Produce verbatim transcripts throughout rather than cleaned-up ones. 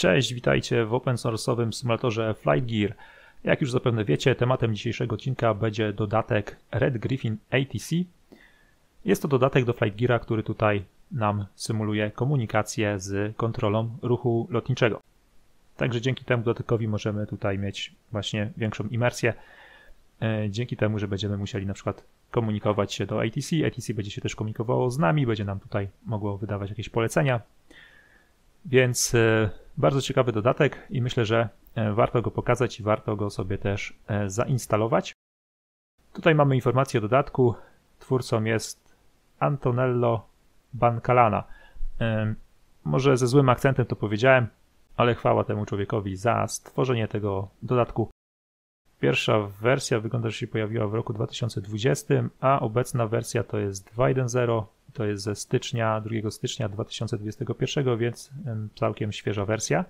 Cześć, witajcie w open source'owym symulatorze FlightGear. Jak już zapewne wiecie, tematem dzisiejszego odcinka będzie dodatek Red Griffin A T C. Jest to dodatek do FlightGeara, który tutaj nam symuluje komunikację z kontrolą ruchu lotniczego. Także dzięki temu dodatkowi możemy tutaj mieć właśnie większą imersję. Dzięki temu, że będziemy musieli na przykład komunikować się do A T C. A T C będzie się też komunikowało z nami, będzie nam tutaj mogło wydawać jakieś polecenia. Więc bardzo ciekawy dodatek i myślę, że warto go pokazać i warto go sobie też zainstalować. Tutaj mamy informację o dodatku. Twórcą jest Antonello Bancalana. Może ze złym akcentem to powiedziałem, ale chwała temu człowiekowi za stworzenie tego dodatku. Pierwsza wersja wygląda, że się pojawiła w roku dwa tysiące dwudziestym, a obecna wersja to jest dwa jeden zero. To jest ze stycznia, drugiego stycznia dwa tysiące dwudziestego pierwszego, więc całkiem świeża wersja.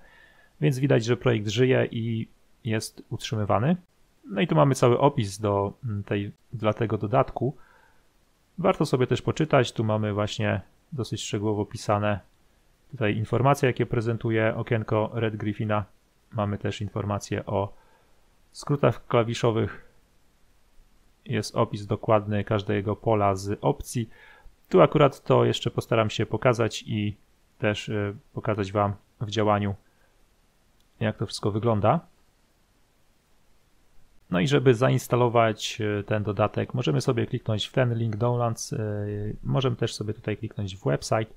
Więc widać, że projekt żyje i jest utrzymywany. No i tu mamy cały opis do tej, dla tego dodatku. Warto sobie też poczytać. Tu mamy właśnie dosyć szczegółowo pisane tutaj informacje, jakie prezentuje okienko Red Griffina. Mamy też informacje o skrótach klawiszowych. Jest opis dokładny każdego pola z opcji. Tu akurat to jeszcze postaram się pokazać i też pokazać Wam w działaniu, jak to wszystko wygląda. No i żeby zainstalować ten dodatek, możemy sobie kliknąć w ten link Downloads, możemy też sobie tutaj kliknąć w website.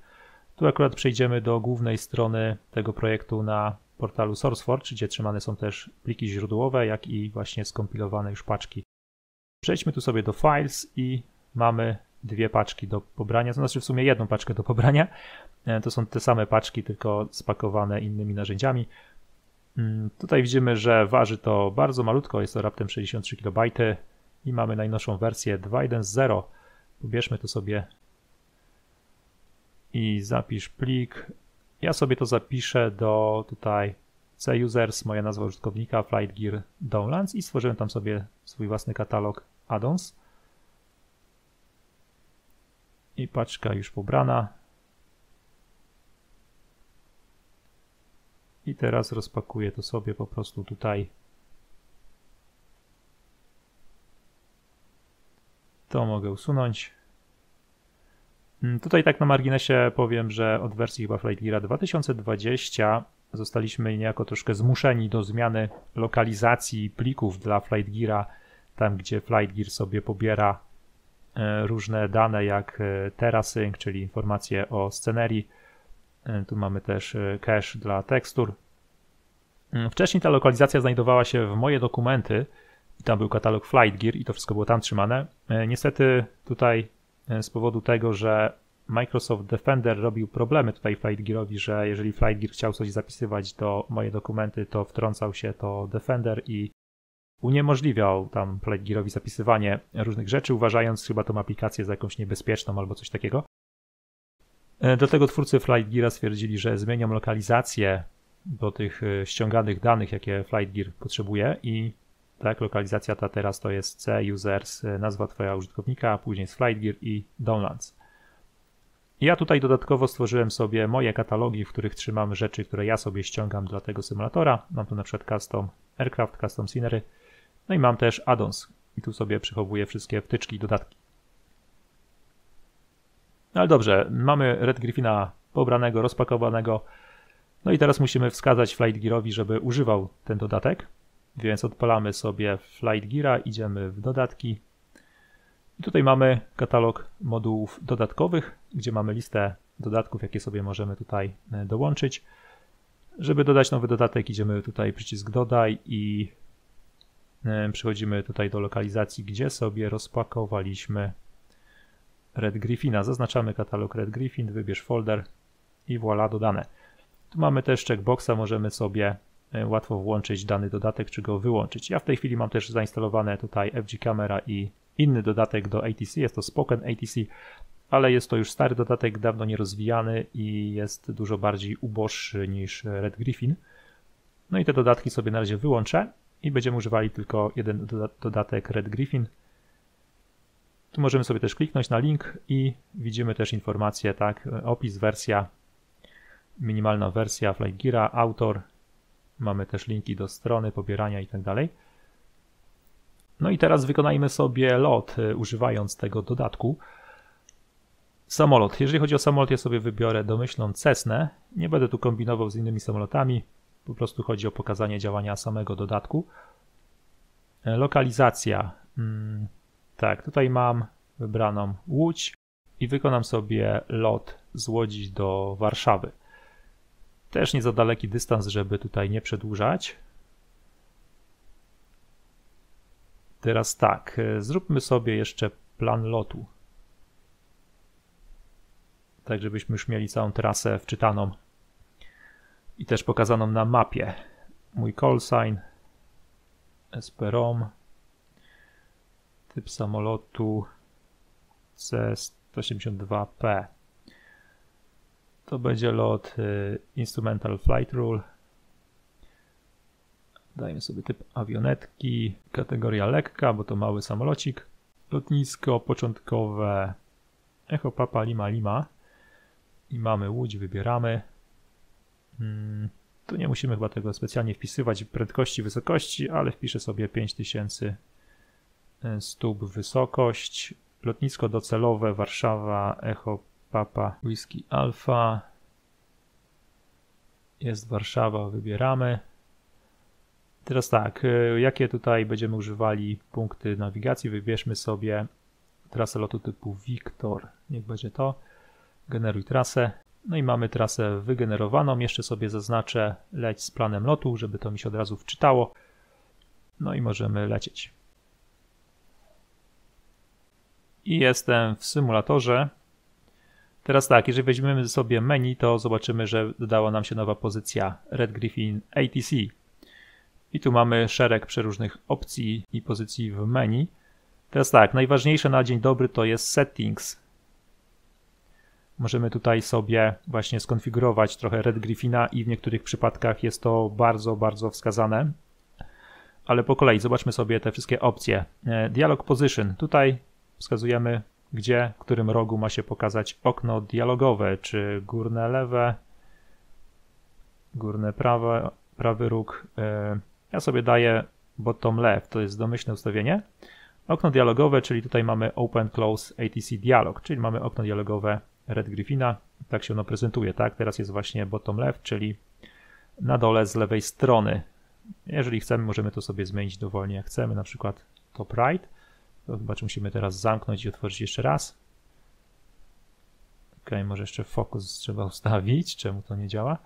Tu akurat przejdziemy do głównej strony tego projektu na portalu SourceForge, gdzie trzymane są też pliki źródłowe, jak i właśnie skompilowane już paczki. Przejdźmy tu sobie do Files i mamy dwie paczki do pobrania, to znaczy w sumie jedną paczkę do pobrania. To są te same paczki, tylko spakowane innymi narzędziami. Tutaj widzimy, że waży to bardzo malutko, jest to raptem sześćdziesiąt trzy kilobajty i mamy najnowszą wersję dwa jeden zero. Pobierzmy to sobie i zapisz plik. Ja sobie to zapiszę do tutaj C-Users, moja nazwa użytkownika, FlightGear Downloads i stworzyłem tam sobie swój własny katalog add-ons. I paczka już pobrana. I teraz rozpakuję to sobie po prostu tutaj. To mogę usunąć. Tutaj tak na marginesie powiem, że od wersji chyba FlightGeara dwa tysiące dwudziestej zostaliśmy niejako troszkę zmuszeni do zmiany lokalizacji plików dla FlightGeara, tam gdzie FlightGear sobie pobiera różne dane jak TerraSync, czyli informacje o scenerii. Tu mamy też cache dla tekstur. Wcześniej ta lokalizacja znajdowała się w moje dokumenty i tam był katalog FlightGear i to wszystko było tam trzymane. Niestety tutaj z powodu tego, że Microsoft Defender robił problemy tutaj FlightGearowi, że jeżeli FlightGear chciał coś zapisywać do moje dokumenty, to wtrącał się to Defender i uniemożliwiał tam FlightGearowi zapisywanie różnych rzeczy, uważając chyba tą aplikację za jakąś niebezpieczną albo coś takiego. Dlatego twórcy FlightGeara stwierdzili, że zmienią lokalizację do tych ściąganych danych, jakie FlightGear potrzebuje i tak, lokalizacja ta teraz to jest C, users, nazwa Twojego użytkownika, później jest FlightGear i Downloads. Ja tutaj dodatkowo stworzyłem sobie moje katalogi, w których trzymam rzeczy, które ja sobie ściągam dla tego symulatora. Mam tu na przykład Custom Aircraft, Custom Scenery, no i mam też add-ons i tu sobie przechowuję wszystkie wtyczki i dodatki. No ale dobrze, mamy Red Griffina pobranego, rozpakowanego, no i teraz musimy wskazać FlightGearowi, żeby używał ten dodatek, więc odpalamy sobie FlightGeara, idziemy w dodatki i tutaj mamy katalog modułów dodatkowych, gdzie mamy listę dodatków, jakie sobie możemy tutaj dołączyć. Żeby dodać nowy dodatek, idziemy tutaj przycisk dodaj i przechodzimy tutaj do lokalizacji, gdzie sobie rozpakowaliśmy Red Griffina. Zaznaczamy katalog Red Griffin, wybierz folder i voilà, dodane. Tu mamy też checkboxa, możemy sobie łatwo włączyć dany dodatek czy go wyłączyć. Ja w tej chwili mam też zainstalowane tutaj F G Camera i inny dodatek do A T C, jest to Spoken A T C, ale jest to już stary dodatek, dawno nierozwijany i jest dużo bardziej uboższy niż Red Griffin. No i te dodatki sobie na razie wyłączę i będziemy używali tylko jeden dodatek Red Griffin. Tu możemy sobie też kliknąć na link i widzimy też informację, tak, opis, wersja minimalna wersja FlightGeara, autor, mamy też linki do strony, pobierania itd. No i teraz wykonajmy sobie lot używając tego dodatku. Samolot. Jeżeli chodzi o samolot, ja sobie wybiorę domyślną Cessnę. Nie będę tu kombinował z innymi samolotami. Po prostu chodzi o pokazanie działania samego dodatku. Lokalizacja. Tak, tutaj mam wybraną Łódź i wykonam sobie lot z Łodzi do Warszawy. Też nie za daleki dystans, żeby tutaj nie przedłużać. Teraz tak, zróbmy sobie jeszcze plan lotu. Tak, żebyśmy już mieli całą trasę wczytaną i też pokazaną na mapie. Mój call sign, S P rom, typ samolotu C sto siedemdziesiąt dwa P. To będzie lot y, Instrumental Flight Rule. Dajmy sobie typ awionetki, kategoria lekka, bo to mały samolocik. Lotnisko początkowe Echo Papa Lima Lima. I mamy Łódź, wybieramy. Hmm, tu nie musimy chyba tego specjalnie wpisywać, prędkości, wysokości, ale wpiszę sobie pięć tysięcy stóp wysokość. Lotnisko docelowe Warszawa, Echo Papa Whisky Alpha. Jest Warszawa, wybieramy. Teraz tak, jakie tutaj będziemy używali punkty nawigacji? Wybierzmy sobie trasę lotu typu Wiktor. Niech będzie to. Generuj trasę. No i mamy trasę wygenerowaną. Jeszcze sobie zaznaczę leć z planem lotu, żeby to mi się od razu wczytało. No i możemy lecieć. I jestem w symulatorze. Teraz tak, jeżeli weźmiemy sobie menu, to zobaczymy, że dodała nam się nowa pozycja Red Griffin A T C. I tu mamy szereg przeróżnych opcji i pozycji w menu. Teraz tak, najważniejsze na dzień dobry to jest settings. Możemy tutaj sobie właśnie skonfigurować trochę Red Griffina i w niektórych przypadkach jest to bardzo, bardzo wskazane. Ale po kolei zobaczmy sobie te wszystkie opcje. Dialog Position. Tutaj wskazujemy, gdzie, w którym rogu ma się pokazać okno dialogowe, czy górne lewe, górne prawe, prawy róg. Ja sobie daję bottom left, to jest domyślne ustawienie. Okno dialogowe, czyli tutaj mamy Open Close A T C Dialog, czyli mamy okno dialogowe Red Griffina, tak się ono prezentuje, tak? Teraz jest właśnie bottom left, czyli na dole z lewej strony. Jeżeli chcemy, możemy to sobie zmienić dowolnie jak chcemy, na przykład top right. To chyba musimy teraz zamknąć i otworzyć jeszcze raz. Ok, może jeszcze focus trzeba ustawić, czemu to nie działa.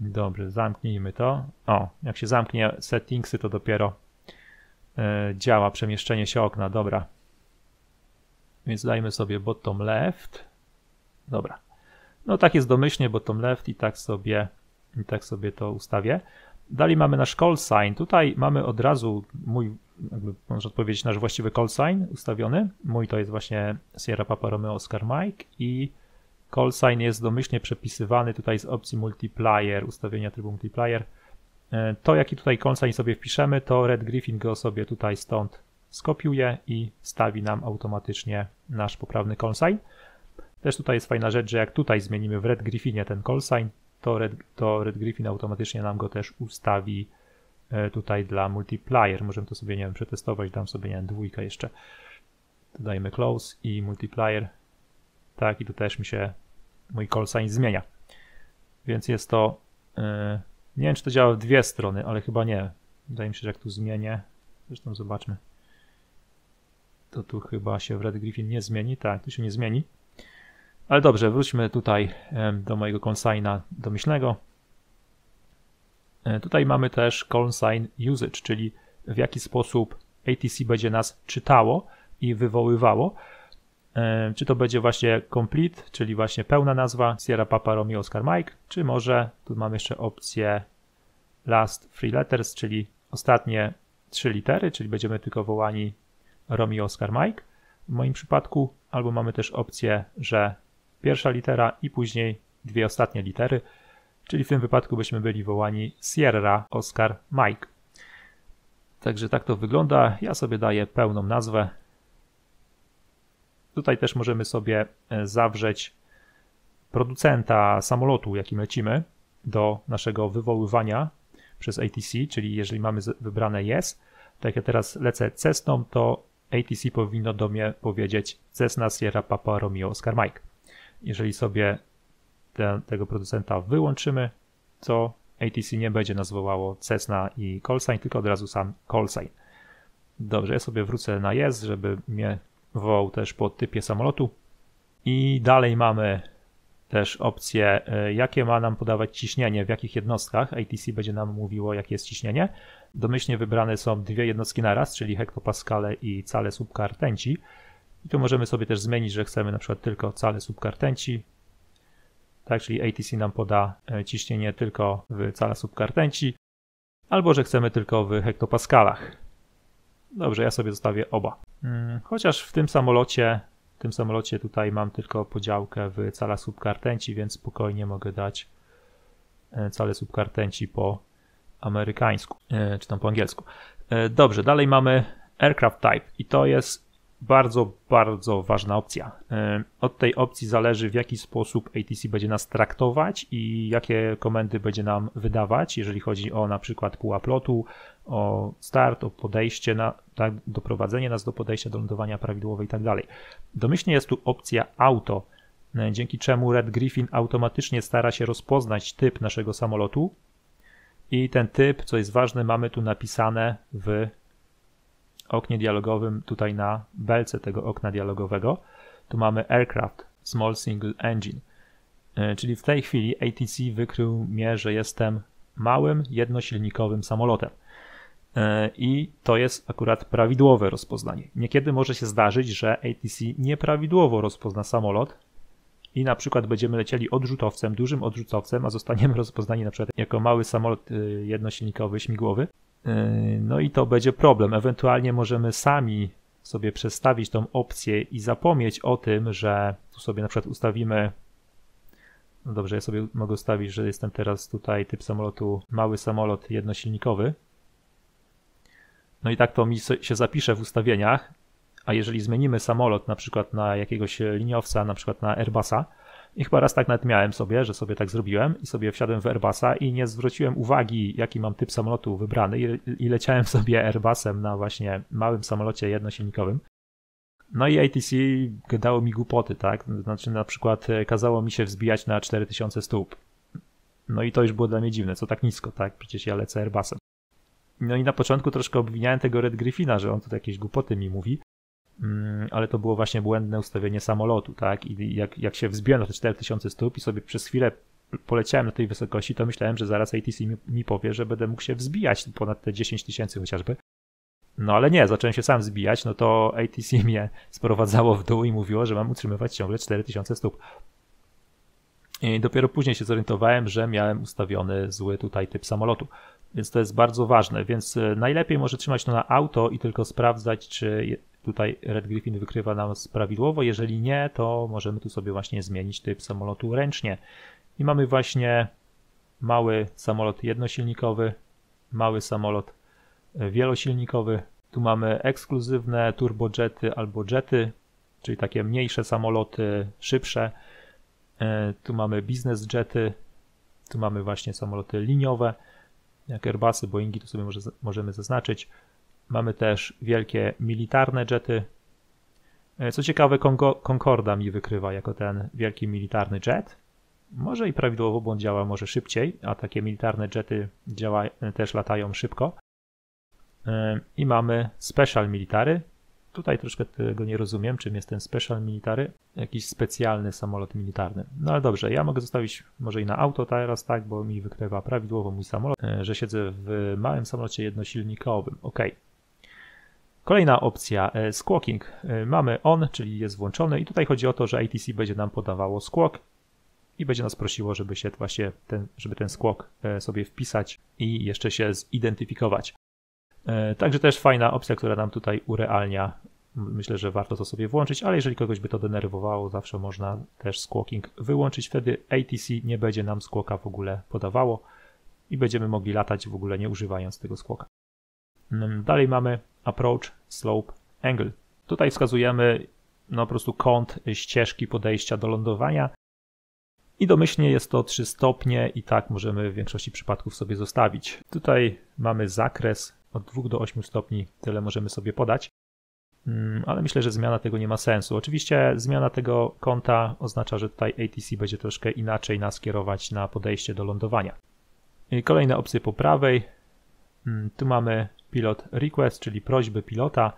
Dobrze, zamknijmy to. O, jak się zamknie settingsy, to dopiero yy, działa przemieszczenie się okna, dobra. Więc dajmy sobie bottom left. Dobra. No tak jest domyślnie bottom left i tak sobie, i tak sobie to ustawię. Dalej mamy nasz call sign. Tutaj mamy od razu mój, jakby można odpowiedzieć, nasz właściwy call sign ustawiony. Mój to jest właśnie Sierra Papa Romeo Oscar Mike i call sign jest domyślnie przepisywany tutaj z opcji multiplier, ustawienia trybu multiplier. To jaki tutaj call sign sobie wpiszemy, to Red Griffin go sobie tutaj stąd skopiuje i stawi nam automatycznie nasz poprawny call sign. Też tutaj jest fajna rzecz, że jak tutaj zmienimy w Red Griffinie ten call sign, to Red, to Red Griffin automatycznie nam go też ustawi tutaj dla multiplier. Możemy to sobie, nie wiem, przetestować, dam sobie, nie wiem, dwójkę jeszcze. Dodajmy close i multiplier. Tak, i tu też mi się mój call sign zmienia. Więc jest to, yy, nie wiem, czy to działa w dwie strony, ale chyba nie. Wydaje mi się, że jak tu zmienię, zresztą zobaczmy. To tu chyba się w Red Griffin nie zmieni. Tak, tu się nie zmieni. Ale dobrze, wróćmy tutaj do mojego consigna domyślnego. Tutaj mamy też consign usage, czyli w jaki sposób A T C będzie nas czytało i wywoływało. Czy to będzie właśnie complete, czyli właśnie pełna nazwa Sierra Papa Romeo Oscar Mike, czy może tu mamy jeszcze opcję last three letters, czyli ostatnie trzy litery, czyli będziemy tylko wołani Romeo Oscar Mike w moim przypadku, albo mamy też opcję, że pierwsza litera i później dwie ostatnie litery, czyli w tym wypadku byśmy byli wołani Sierra Oscar Mike. Także tak to wygląda. Ja sobie daję pełną nazwę. Tutaj też możemy sobie zawrzeć producenta samolotu, jakim lecimy, do naszego wywoływania przez A T C, czyli jeżeli mamy wybrane yes, to jak ja teraz lecę Cessną, to A T C powinno do mnie powiedzieć Cessna Sierra Papa Romeo Oscar Mike. Jeżeli sobie ten, tego producenta wyłączymy, to A T C nie będzie nas wołało Cessna i callsign, tylko od razu sam callsign. Dobrze, ja sobie wrócę na yes, żeby mnie wołał też po typie samolotu. I dalej mamy też opcję, jakie ma nam podawać ciśnienie, w jakich jednostkach. A T C będzie nam mówiło, jakie jest ciśnienie. Domyślnie wybrane są dwie jednostki naraz, czyli hektopaskale i cale subkartęci. I tu możemy sobie też zmienić, że chcemy na przykład tylko cale subkartęci. Tak, czyli A T C nam poda ciśnienie tylko w calach subkartęci, albo że chcemy tylko w hektopaskalach. Dobrze, ja sobie zostawię oba. Chociaż w tym samolocie, w tym samolocie tutaj mam tylko podziałkę w calach subkartęci, więc spokojnie mogę dać cale subkartęci po amerykańsku, czy tam po angielsku. Dobrze, dalej mamy aircraft type i to jest bardzo, bardzo ważna opcja. Od tej opcji zależy, w jaki sposób A T C będzie nas traktować i jakie komendy będzie nam wydawać, jeżeli chodzi o na przykład pułap lotu, o start, o podejście, na, tak, doprowadzenie nas do podejścia, do lądowania prawidłowe i tak dalej. Domyślnie jest tu opcja auto, dzięki czemu Red Griffin automatycznie stara się rozpoznać typ naszego samolotu i ten typ, co jest ważne, mamy tu napisane w oknie dialogowym, tutaj na belce tego okna dialogowego, tu mamy Aircraft Small Single Engine, czyli w tej chwili A T C wykrył mnie, że jestem małym, jednosilnikowym samolotem i to jest akurat prawidłowe rozpoznanie. Niekiedy może się zdarzyć, że A T C nieprawidłowo rozpozna samolot i na przykład będziemy lecieli odrzutowcem, dużym odrzutowcem, a zostaniemy rozpoznani na przykład jako mały samolot jednosilnikowy, śmigłowy. No i to będzie problem. Ewentualnie możemy sami sobie przestawić tą opcję i zapomnieć o tym, że tu sobie na przykład ustawimy, no dobrze, ja sobie mogę ustawić, że jestem teraz tutaj typ samolotu mały samolot jednosilnikowy. No i tak to mi się zapisze w ustawieniach, a jeżeli zmienimy samolot na przykład na jakiegoś liniowca, na przykład na Airbusa, i chyba raz tak nawet miałem sobie, że sobie tak zrobiłem i sobie wsiadłem w Airbusa i nie zwróciłem uwagi, jaki mam typ samolotu wybrany i, i leciałem sobie Airbusem na właśnie małym samolocie jednosilnikowym. No i A T C gadało mi głupoty, tak? Znaczy na przykład kazało mi się wzbijać na cztery tysiące stóp. No i to już było dla mnie dziwne, co tak nisko, tak? Przecież ja lecę Airbusem. No i na początku troszkę obwiniałem tego Red Griffina, że on tutaj jakieś głupoty mi mówi. Ale to było właśnie błędne ustawienie samolotu, tak? I jak, jak się wzbiłem na te cztery tysiące stóp i sobie przez chwilę poleciałem na tej wysokości, to myślałem, że zaraz A T C mi, mi powie, że będę mógł się wzbijać ponad te dziesięć tysięcy chociażby. No ale nie, zacząłem się sam wzbijać, no to A T C mnie sprowadzało w dół i mówiło, że mam utrzymywać ciągle cztery tysiące stóp. I dopiero później się zorientowałem, że miałem ustawiony zły tutaj typ samolotu. Więc to jest bardzo ważne, więc najlepiej może trzymać to na auto i tylko sprawdzać, czy tutaj Red Griffin wykrywa nam prawidłowo. Jeżeli nie, to możemy tu sobie właśnie zmienić typ samolotu ręcznie. I mamy właśnie mały samolot jednosilnikowy, mały samolot wielosilnikowy. Tu mamy ekskluzywne turbojety albo jety, czyli takie mniejsze samoloty, szybsze. Tu mamy biznes jety, tu mamy właśnie samoloty liniowe, jak Airbusy, Boeingi, to sobie może, możemy zaznaczyć. Mamy też wielkie militarne jety. Co ciekawe, Concorda mi wykrywa jako ten wielki militarny jet. Może i prawidłowo, bo on działa może szybciej, a takie militarne jety działa, też latają szybko. I mamy special military. Tutaj troszkę tego nie rozumiem, czym jest ten special military. Jakiś specjalny samolot militarny. No ale dobrze, ja mogę zostawić może i na auto teraz, tak, bo mi wykrywa prawidłowo mój samolot, że siedzę w małym samolocie jednosilnikowym. Ok. Kolejna opcja, squawking. Mamy on, czyli jest włączony i tutaj chodzi o to, że A T C będzie nam podawało squawk i będzie nas prosiło, żeby się właśnie ten, żeby ten squawk sobie wpisać i jeszcze się zidentyfikować. Także też fajna opcja, która nam tutaj urealnia. Myślę, że warto to sobie włączyć, ale jeżeli kogoś by to denerwowało, zawsze można też squawking wyłączyć. Wtedy A T C nie będzie nam squawka w ogóle podawało i będziemy mogli latać w ogóle nie używając tego squawka. Dalej mamy approach, slope, angle. Tutaj wskazujemy no po prostu kąt ścieżki podejścia do lądowania. i domyślnie jest to trzy stopnie i tak możemy w większości przypadków sobie zostawić. Tutaj mamy zakres od dwóch do ośmiu stopni, tyle możemy sobie podać, ale myślę, że zmiana tego nie ma sensu. Oczywiście zmiana tego kąta oznacza, że tutaj A T C będzie troszkę inaczej nas kierować na podejście do lądowania. I kolejne opcje po prawej. Tu mamy pilot request, czyli prośby pilota,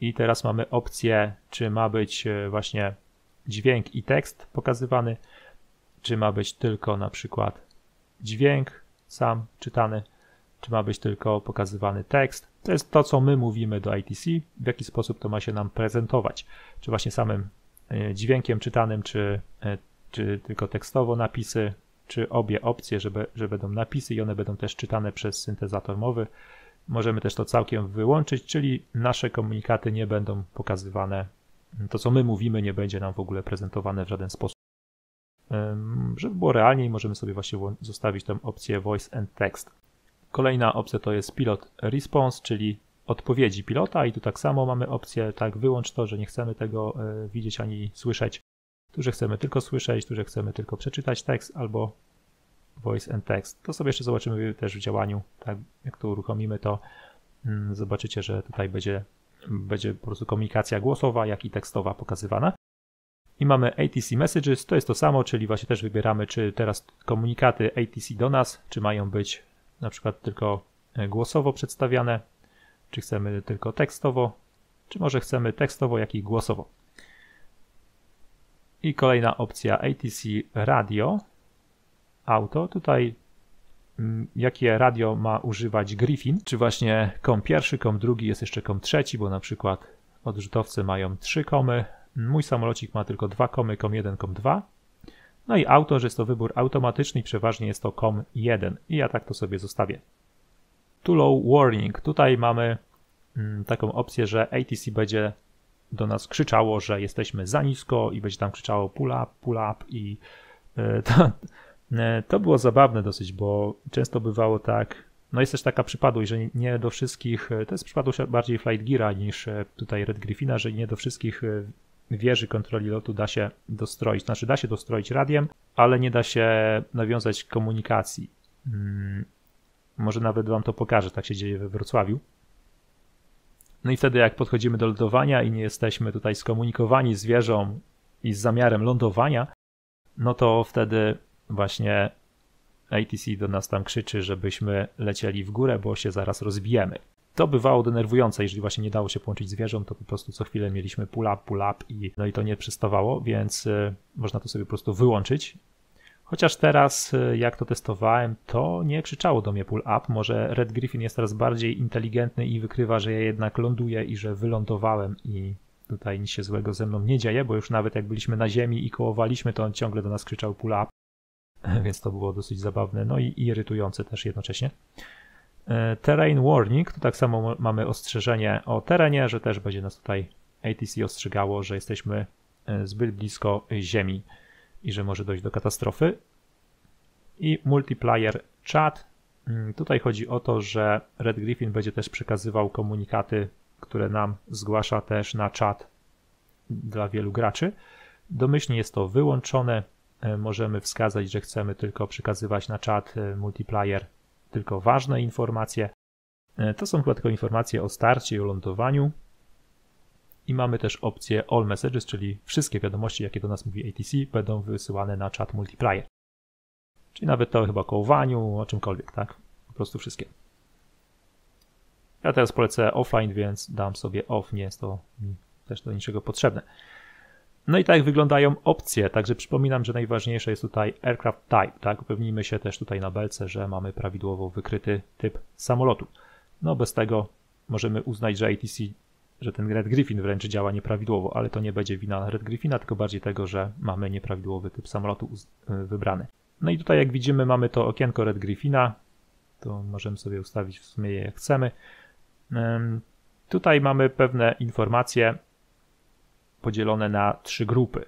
i teraz mamy opcję, czy ma być właśnie dźwięk i tekst pokazywany, czy ma być tylko na przykład dźwięk sam czytany, czy ma być tylko pokazywany tekst. To jest to, co my mówimy do A T C, w jaki sposób to ma się nam prezentować, czy właśnie samym dźwiękiem czytanym, czy, czy tylko tekstowo napisy, czy obie opcje, żeby, że będą napisy i one będą też czytane przez syntezator mowy. Możemy też to całkiem wyłączyć, czyli nasze komunikaty nie będą pokazywane, to co my mówimy nie będzie nam w ogóle prezentowane w żaden sposób. Żeby było realniej, możemy sobie właśnie zostawić tę opcję Voice and Text. Kolejna opcja to jest Pilot Response, czyli odpowiedzi pilota, i tu tak samo mamy opcję, tak, wyłącz to, że nie chcemy tego widzieć ani słyszeć. Tu, że chcemy tylko słyszeć, tu, że chcemy tylko przeczytać tekst albo Voice and Text. To sobie jeszcze zobaczymy też w działaniu, tak jak to uruchomimy, to zobaczycie, że tutaj będzie, będzie po prostu komunikacja głosowa, jak i tekstowa pokazywana. I mamy A T C Messages, to jest to samo, czyli właśnie też wybieramy, czy teraz komunikaty A T C do nas, czy mają być na przykład tylko głosowo przedstawiane, czy chcemy tylko tekstowo, czy może chcemy tekstowo, jak i głosowo. I kolejna opcja A T C Radio Auto. Tutaj jakie radio ma używać Griffin, czy właśnie kom jeden, kom dwa, jest jeszcze kom trzy, bo na przykład odrzutowcy mają trzy komy. Mój samolocik ma tylko dwa komy, kom jeden, kom dwa. No i auto, że jest to wybór automatyczny i przeważnie jest to kom jeden. I ja tak to sobie zostawię. Too low warning. Tutaj mamy taką opcję, że A T C będzie do nas krzyczało, że jesteśmy za nisko i będzie tam krzyczało pull up, pull up, i to, to było zabawne dosyć, bo często bywało tak. No jest też taka przypadłość, że nie do wszystkich, to jest przypadłość bardziej FlightGeara niż tutaj Red Griffina, że nie do wszystkich wieży kontroli lotu da się dostroić. Znaczy da się dostroić radiem, ale nie da się nawiązać komunikacji. Hmm, może nawet wam to pokażę, tak się dzieje we Wrocławiu. No i wtedy jak podchodzimy do lądowania i nie jesteśmy tutaj skomunikowani z wieżą i z zamiarem lądowania, no to wtedy właśnie A T C do nas tam krzyczy, żebyśmy lecieli w górę, bo się zaraz rozbijemy. To bywało denerwujące, jeżeli właśnie nie dało się połączyć z wieżą, to po prostu co chwilę mieliśmy pull up, pull up i no i to nie przystawało, więc można to sobie po prostu wyłączyć. Chociaż teraz, jak to testowałem, to nie krzyczało do mnie pull up. Może Red Griffin jest teraz bardziej inteligentny i wykrywa, że ja jednak ląduję i że wylądowałem i tutaj nic się złego ze mną nie dzieje, bo już nawet jak byliśmy na ziemi i kołowaliśmy, to on ciągle do nas krzyczał pull up, więc to było dosyć zabawne, no i irytujące też jednocześnie. Terrain warning, tu tak samo mamy ostrzeżenie o terenie, że też będzie nas tutaj A T C ostrzegało, że jesteśmy zbyt blisko ziemi i że może dojść do katastrofy. I multiplier chat. Tutaj chodzi o to, że Red Griffin będzie też przekazywał komunikaty, które nam zgłasza też na czat dla wielu graczy. Domyślnie jest to wyłączone. Możemy wskazać, że chcemy tylko przekazywać na czat multiplier tylko ważne informacje. To są chyba tylko informacje o starcie i o lądowaniu. I mamy też opcję All Messages, czyli wszystkie wiadomości, jakie do nas mówi A T C, będą wysyłane na czat multiplier. Czyli nawet to chyba o kołowaniu, o czymkolwiek, tak? Po prostu wszystkie. Ja teraz polecę offline, więc dam sobie off, nie jest to mi też do niczego potrzebne. No i tak wyglądają opcje, także przypominam, że najważniejsze jest tutaj aircraft type, tak? Upewnijmy się też tutaj na belce, że mamy prawidłowo wykryty typ samolotu. No bez tego możemy uznać, że A T C, że ten Red Griffin wręcz działa nieprawidłowo, ale to nie będzie wina Red Griffina, tylko bardziej tego, że mamy nieprawidłowy typ samolotu wybrany. No i tutaj jak widzimy mamy to okienko Red Griffina, to możemy sobie ustawić w sumie je jak chcemy. Tutaj mamy pewne informacje podzielone na trzy grupy.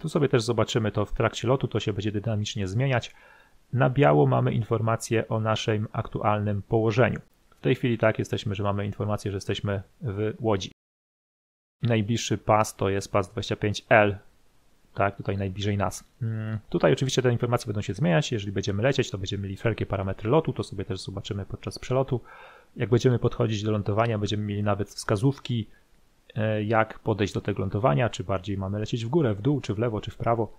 Tu sobie też zobaczymy to w trakcie lotu, to się będzie dynamicznie zmieniać. Na biało mamy informacje o naszym aktualnym położeniu. W tej chwili tak jesteśmy, że mamy informację, że jesteśmy w Łodzi. Najbliższy pas to jest pas dwadzieścia pięć L, tak, tutaj najbliżej nas. Tutaj oczywiście te informacje będą się zmieniać, jeżeli będziemy lecieć, to będziemy mieli wszelkie parametry lotu, to sobie też zobaczymy podczas przelotu. Jak będziemy podchodzić do lądowania, będziemy mieli nawet wskazówki, jak podejść do tego lądowania, czy bardziej mamy lecieć w górę, w dół, czy w lewo, czy w prawo.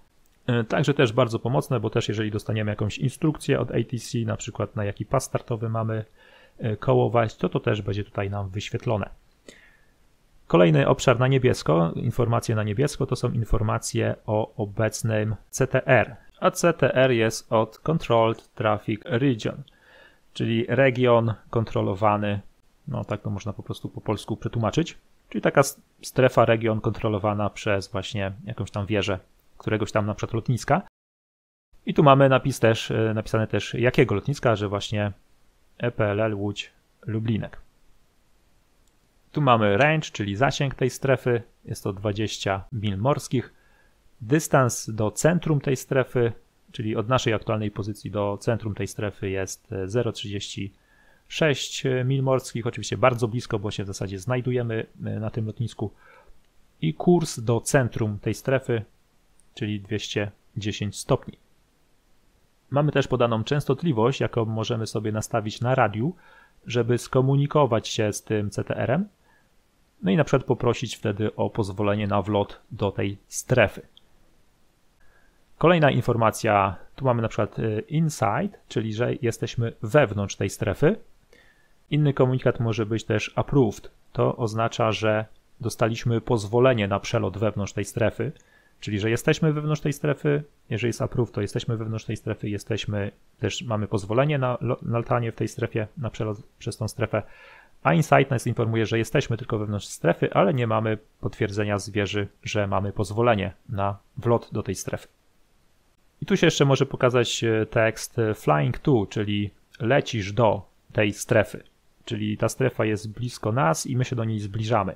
Także też bardzo pomocne, bo też jeżeli dostaniemy jakąś instrukcję od A T C, na przykład na jaki pas startowy mamy kołować, to to też będzie tutaj nam wyświetlone. Kolejny obszar na niebiesko, informacje na niebiesko, to są informacje o obecnym C T R, a C T R jest od Controlled Traffic Region, czyli region kontrolowany, no tak to można po prostu po polsku przetłumaczyć, czyli taka strefa, region kontrolowana przez właśnie jakąś tam wieżę, któregoś tam na przykład lotniska. I tu mamy napis też, napisane też jakiego lotniska, że właśnie E P L L Łódź Lublinek. Tu mamy range, czyli zasięg tej strefy, jest to dwadzieścia mil morskich. Dystans do centrum tej strefy, czyli od naszej aktualnej pozycji do centrum tej strefy jest zero przecinek trzydzieści sześć mil morskich, oczywiście bardzo blisko, bo się w zasadzie znajdujemy na tym lotnisku. I kurs do centrum tej strefy, czyli dwieście dziesięć stopni. Mamy też podaną częstotliwość, jaką możemy sobie nastawić na radiu, żeby skomunikować się z tym C T R-em, no i na przykład poprosić wtedy o pozwolenie na wlot do tej strefy. Kolejna informacja, tu mamy na przykład inside, czyli że jesteśmy wewnątrz tej strefy. Inny komunikat może być też approved, to oznacza, że dostaliśmy pozwolenie na przelot wewnątrz tej strefy, czyli że jesteśmy wewnątrz tej strefy, jeżeli jest approved, to jesteśmy wewnątrz tej strefy, jesteśmy, też mamy pozwolenie na, na latanie w tej strefie, na przelot przez tą strefę, a Insight nas informuje, że jesteśmy tylko wewnątrz strefy, ale nie mamy potwierdzenia z wieży, że mamy pozwolenie na wlot do tej strefy. I tu się jeszcze może pokazać tekst flying to, czyli lecisz do tej strefy, czyli ta strefa jest blisko nas i my się do niej zbliżamy.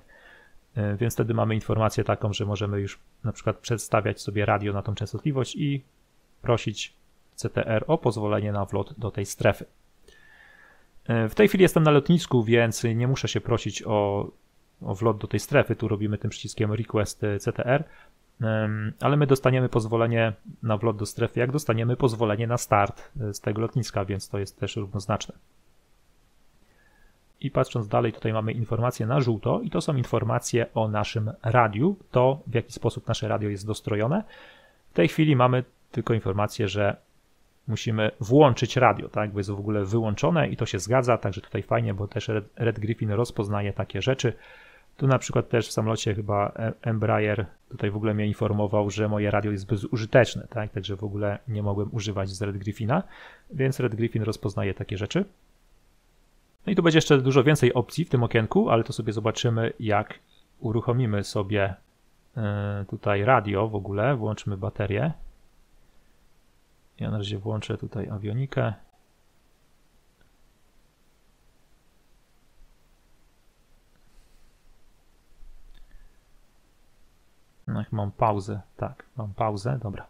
Więc wtedy mamy informację taką, że możemy już na przykład przedstawiać sobie radio na tą częstotliwość i prosić C T R o pozwolenie na wlot do tej strefy. W tej chwili jestem na lotnisku, więc nie muszę się prosić o, o wlot do tej strefy, tu robimy tym przyciskiem request C T R, ale my dostaniemy pozwolenie na wlot do strefy, jak dostaniemy pozwolenie na start z tego lotniska, więc to jest też równoznaczne. I patrząc dalej, tutaj mamy informacje na żółto i to są informacje o naszym radiu, to w jaki sposób nasze radio jest dostrojone. W tej chwili mamy tylko informację, że musimy włączyć radio, tak, bo jest w ogóle wyłączone i to się zgadza, także tutaj fajnie, bo też Red Griffin rozpoznaje takie rzeczy. Tu na przykład też w samolocie chyba Embraer tutaj w ogóle mnie informował, że moje radio jest bezużyteczne, tak, także w ogóle nie mogłem używać z Red Griffina, więc Red Griffin rozpoznaje takie rzeczy. No i tu będzie jeszcze dużo więcej opcji w tym okienku, ale to sobie zobaczymy, jak uruchomimy sobie tutaj radio w ogóle. Włączmy baterię. Ja na razie włączę tutaj awionikę. No i mam pauzę. Tak, mam pauzę. Dobra.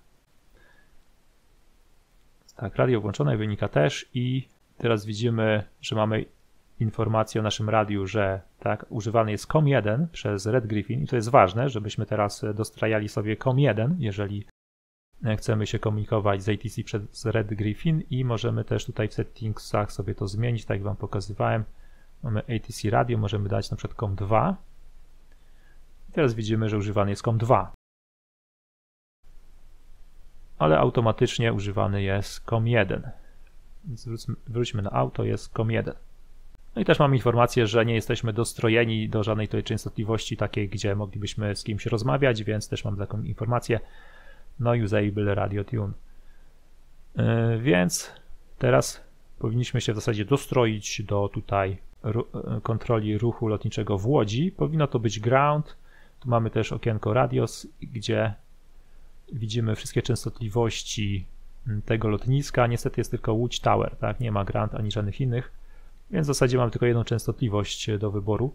Tak, radio włączone, wynika też i teraz widzimy, że mamy informację o naszym radiu, że tak, używany jest com jeden przez Red Griffin i to jest ważne, żebyśmy teraz dostrajali sobie com jeden, jeżeli chcemy się komunikować z A T C przez Red Griffin i możemy też tutaj w settingsach sobie to zmienić, tak jak wam pokazywałem. Mamy A T C radio, możemy dać na przykład com dwa. I teraz widzimy, że używany jest com dwa. Ale automatycznie używany jest com jeden. Wróćmy, wróćmy na auto, jest com jeden. No i też mam informację, że nie jesteśmy dostrojeni do żadnej tej częstotliwości takiej, gdzie moglibyśmy z kimś rozmawiać, więc też mam taką informację. No usable radio tune. Yy, więc teraz powinniśmy się w zasadzie dostroić do tutaj ru kontroli ruchu lotniczego w Łodzi. Powinno to być ground. Tu mamy też okienko radios, gdzie widzimy wszystkie częstotliwości tego lotniska. Niestety jest tylko Łódź Tower, tak? Nie ma ground ani żadnych innych. Więc w zasadzie mam tylko jedną częstotliwość do wyboru.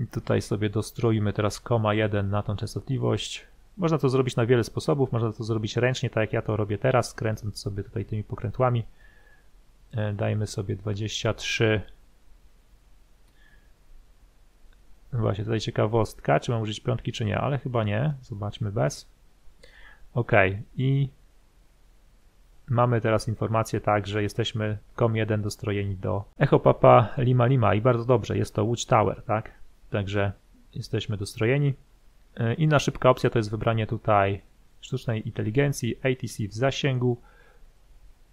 I tutaj sobie dostroimy teraz com jeden na tą częstotliwość. Można to zrobić na wiele sposobów, można to zrobić ręcznie, tak jak ja to robię teraz, kręcąc sobie tutaj tymi pokrętłami. Dajmy sobie dwadzieścia trzy Właśnie tutaj ciekawostka, czy mam użyć piątki czy nie, ale chyba nie. Zobaczmy bez. OK. I mamy teraz informację tak, że jesteśmy com jeden dostrojeni do Echo Papa Lima Lima i bardzo dobrze, jest to Watch Tower, tak? Także jesteśmy dostrojeni. Inna szybka opcja to jest wybranie tutaj sztucznej inteligencji, A T C w zasięgu.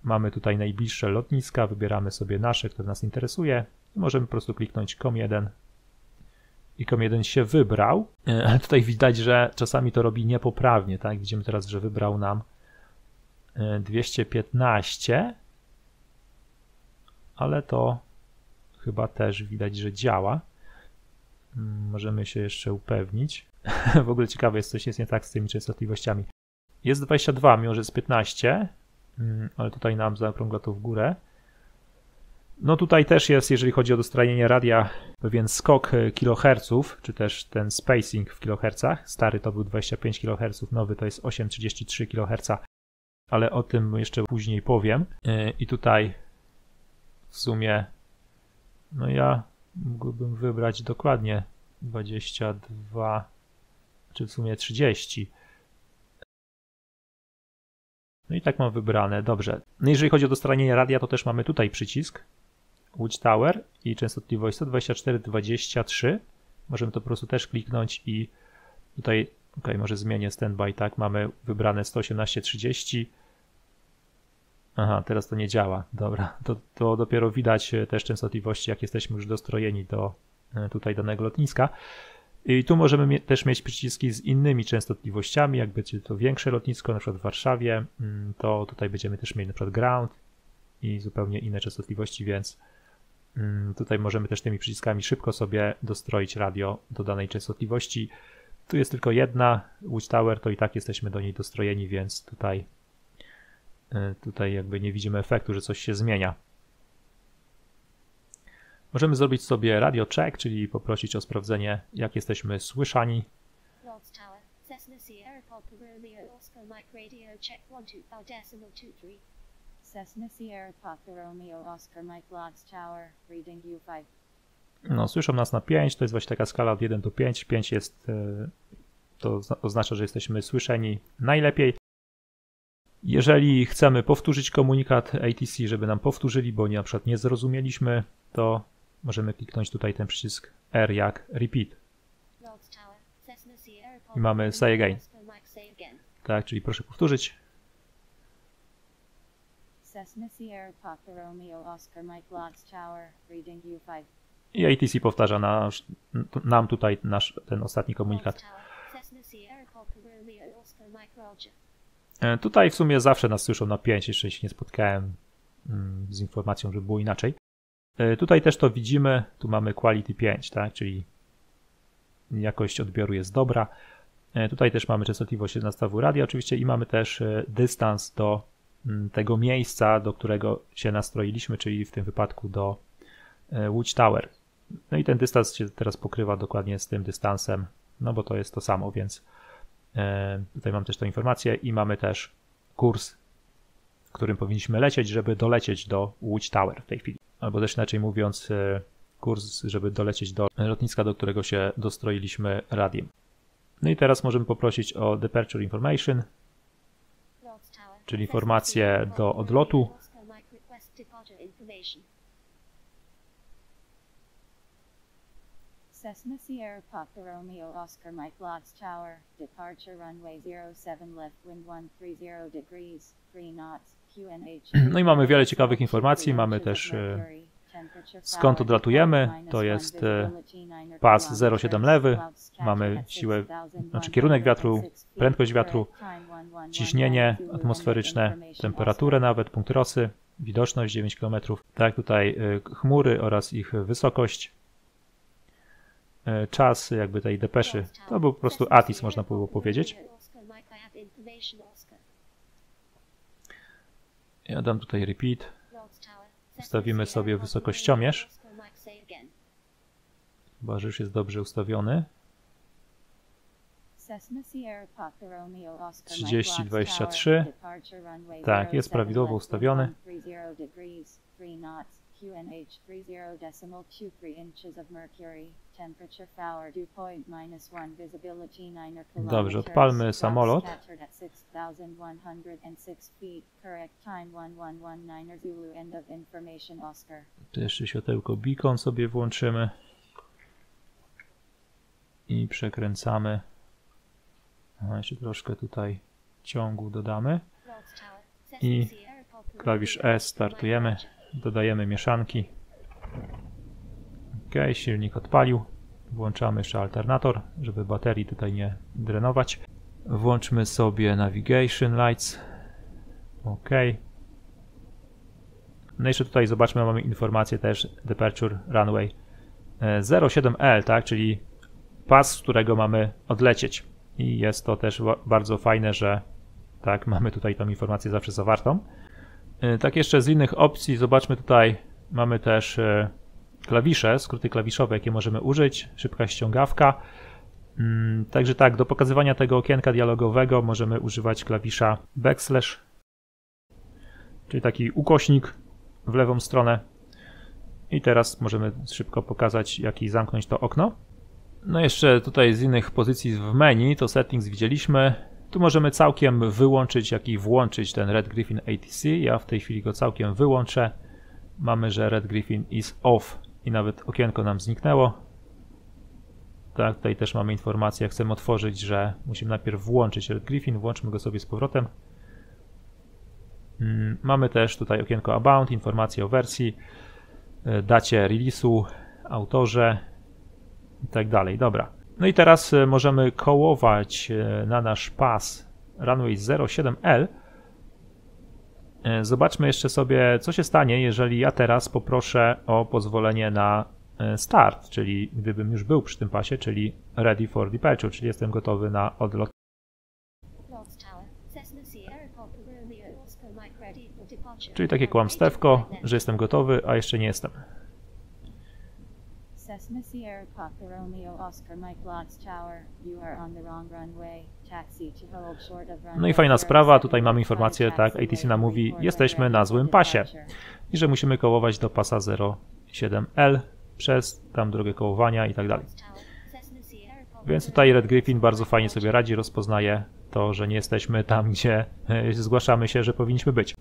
Mamy tutaj najbliższe lotniska, wybieramy sobie nasze, które nas interesuje. I możemy po prostu kliknąć com jeden i com jeden się wybrał. Ale tutaj widać, że czasami to robi niepoprawnie, tak? Widzimy teraz, że wybrał nam dwieście piętnaście, ale to chyba też widać, że działa. Możemy się jeszcze upewnić. W ogóle ciekawe jest, coś jest nie tak z tymi częstotliwościami. Jest dwadzieścia dwa, mimo że jest piętnaście, ale tutaj nam zaokrągla to w górę. No tutaj też jest, jeżeli chodzi o dostrojenie radia, pewien skok kiloherców, czy też ten spacing w kilohercach. Stary to był dwadzieścia pięć kiloherców, nowy to jest osiem przecinek trzydzieści trzy kiloherca, ale o tym jeszcze później powiem. I tutaj w sumie, no ja mógłbym wybrać dokładnie dwadzieścia dwa, czy w sumie trzydzieści. No i tak mam wybrane, dobrze. No jeżeli chodzi o dostrojenie radia, to też mamy tutaj przycisk Watch Tower i częstotliwość sto dwadzieścia cztery dwadzieścia trzy. Możemy to po prostu też kliknąć i tutaj, ok, może zmienię standby, tak, mamy wybrane sto osiemnaście trzydzieści. Aha, teraz to nie działa, dobra, to, to dopiero widać też częstotliwości, jak jesteśmy już dostrojeni do tutaj danego lotniska. I tu możemy mie też mieć przyciski z innymi częstotliwościami, jak będzie to większe lotnisko, na przykład w Warszawie, to tutaj będziemy też mieli na przykład ground i zupełnie inne częstotliwości, więc tutaj możemy też tymi przyciskami szybko sobie dostroić radio do danej częstotliwości. Tu jest tylko jedna, Watch Tower, to i tak jesteśmy do niej dostrojeni, więc tutaj, tutaj jakby nie widzimy efektu, że coś się zmienia. Możemy zrobić sobie radio check, czyli poprosić o sprawdzenie, jak jesteśmy słyszani. No, słyszą nas na pięć, to jest właśnie taka skala od jeden do pięciu. pięć jest, to oznacza, że jesteśmy słyszeni najlepiej. Jeżeli chcemy powtórzyć komunikat A T C, żeby nam powtórzyli, bo na przykład nie zrozumieliśmy, to możemy kliknąć tutaj ten przycisk R jak repeat. I mamy say again. Tak, czyli proszę powtórzyć. I A T C powtarza nasz, nam tutaj nasz, ten ostatni komunikat. Tutaj w sumie zawsze nas słyszą na pięć, jeszcze się nie spotkałem z informacją, żeby było inaczej. Tutaj też to widzimy, tu mamy quality pięć, tak? Czyli jakość odbioru jest dobra. Tutaj też mamy częstotliwość nastawu radia oczywiście i mamy też dystans do tego miejsca, do którego się nastroiliśmy, czyli w tym wypadku do Watch Tower. No i ten dystans się teraz pokrywa dokładnie z tym dystansem, no bo to jest to samo, więc tutaj mam też tę informację i mamy też kurs, w którym powinniśmy lecieć, żeby dolecieć do Watch Tower w tej chwili. Albo też inaczej mówiąc, kurs, żeby dolecieć do lotniska, do którego się dostroiliśmy radiem. No i teraz możemy poprosić o Departure Information, czyli informację do odlotu. Cessna Sierra Papa Romeo Oscar Mike Lodge Tower, departure runway zero seven left wind one three zero degrees, three knots, Q N H. No i mamy wiele ciekawych informacji, mamy też skąd odlatujemy, to jest pas zero siedem lewy, mamy siłę, znaczy kierunek wiatru, prędkość wiatru, ciśnienie atmosferyczne, temperaturę nawet, punkt rosy, widoczność dziewięć kilometrów, tak, tutaj chmury oraz ich wysokość. Czas jakby tej depeszy, to był po prostu A T I S, można było powiedzieć. Ja dam tutaj repeat, ustawimy sobie wysokościomierz, chyba że już jest dobrze ustawiony. trzydzieści dwadzieścia trzy, tak, jest prawidłowo ustawiony. Q N H three zero decimal two three inches of mercury, temperature Fahrenheit two point minus one, visibility nine kilometers. Dobrze, odpalmy samolot. Tu jeszcze światełko beacon sobie włączymy i przekręcamy. A jeszcze troszkę tutaj ciągu dodamy i klawisz E startujemy, dodajemy mieszanki. Ok, silnik odpalił. Włączamy jeszcze alternator, żeby baterii tutaj nie drenować. Włączmy sobie navigation lights. Ok. No jeszcze tutaj zobaczmy, mamy informację też departure runway zero siedem L, tak, czyli pas, z którego mamy odlecieć. I jest to też bardzo fajne, że tak, mamy tutaj tą informację zawsze zawartą. Tak, jeszcze z innych opcji zobaczmy, tutaj mamy też klawisze, skróty klawiszowe, jakie możemy użyć, szybka ściągawka. Także tak, do pokazywania tego okienka dialogowego możemy używać klawisza backslash, czyli taki ukośnik w lewą stronę. I teraz możemy szybko pokazać, jak i zamknąć to okno. No jeszcze tutaj z innych pozycji w menu, to settings widzieliśmy. Tu możemy całkiem wyłączyć, jak i włączyć ten Red Griffin A T C. Ja w tej chwili go całkiem wyłączę. Mamy, że Red Griffin is off i nawet okienko nam zniknęło. Tak, tutaj też mamy informację, jak chcemy otworzyć, że musimy najpierw włączyć Red Griffin. Włączmy go sobie z powrotem. Mamy też tutaj okienko About, informacje o wersji, dacie release'u, autorze i tak dalej. Dobra. No i teraz możemy kołować na nasz pas runway zero siedem L. Zobaczmy jeszcze sobie, co się stanie, jeżeli ja teraz poproszę o pozwolenie na start, czyli gdybym już był przy tym pasie, czyli ready for departure, czyli jestem gotowy na odlot. Czyli takie kłamstewko, że jestem gotowy, a jeszcze nie jestem. Cessna Sierra Papa Romeo Oscar Mike Lodz Tower, you are on the wrong runway, taxi to hold short of runway. No i fajna sprawa, tutaj mamy informację, tak, A T C nam mówi, jesteśmy na złym pasie i że musimy kołować do pasa zero siedem L przez tam drogę kołowania i tak dalej. Więc tutaj Red Griffin bardzo fajnie sobie radzi, rozpoznaje to, że nie jesteśmy tam, gdzie zgłaszamy się, że powinniśmy być.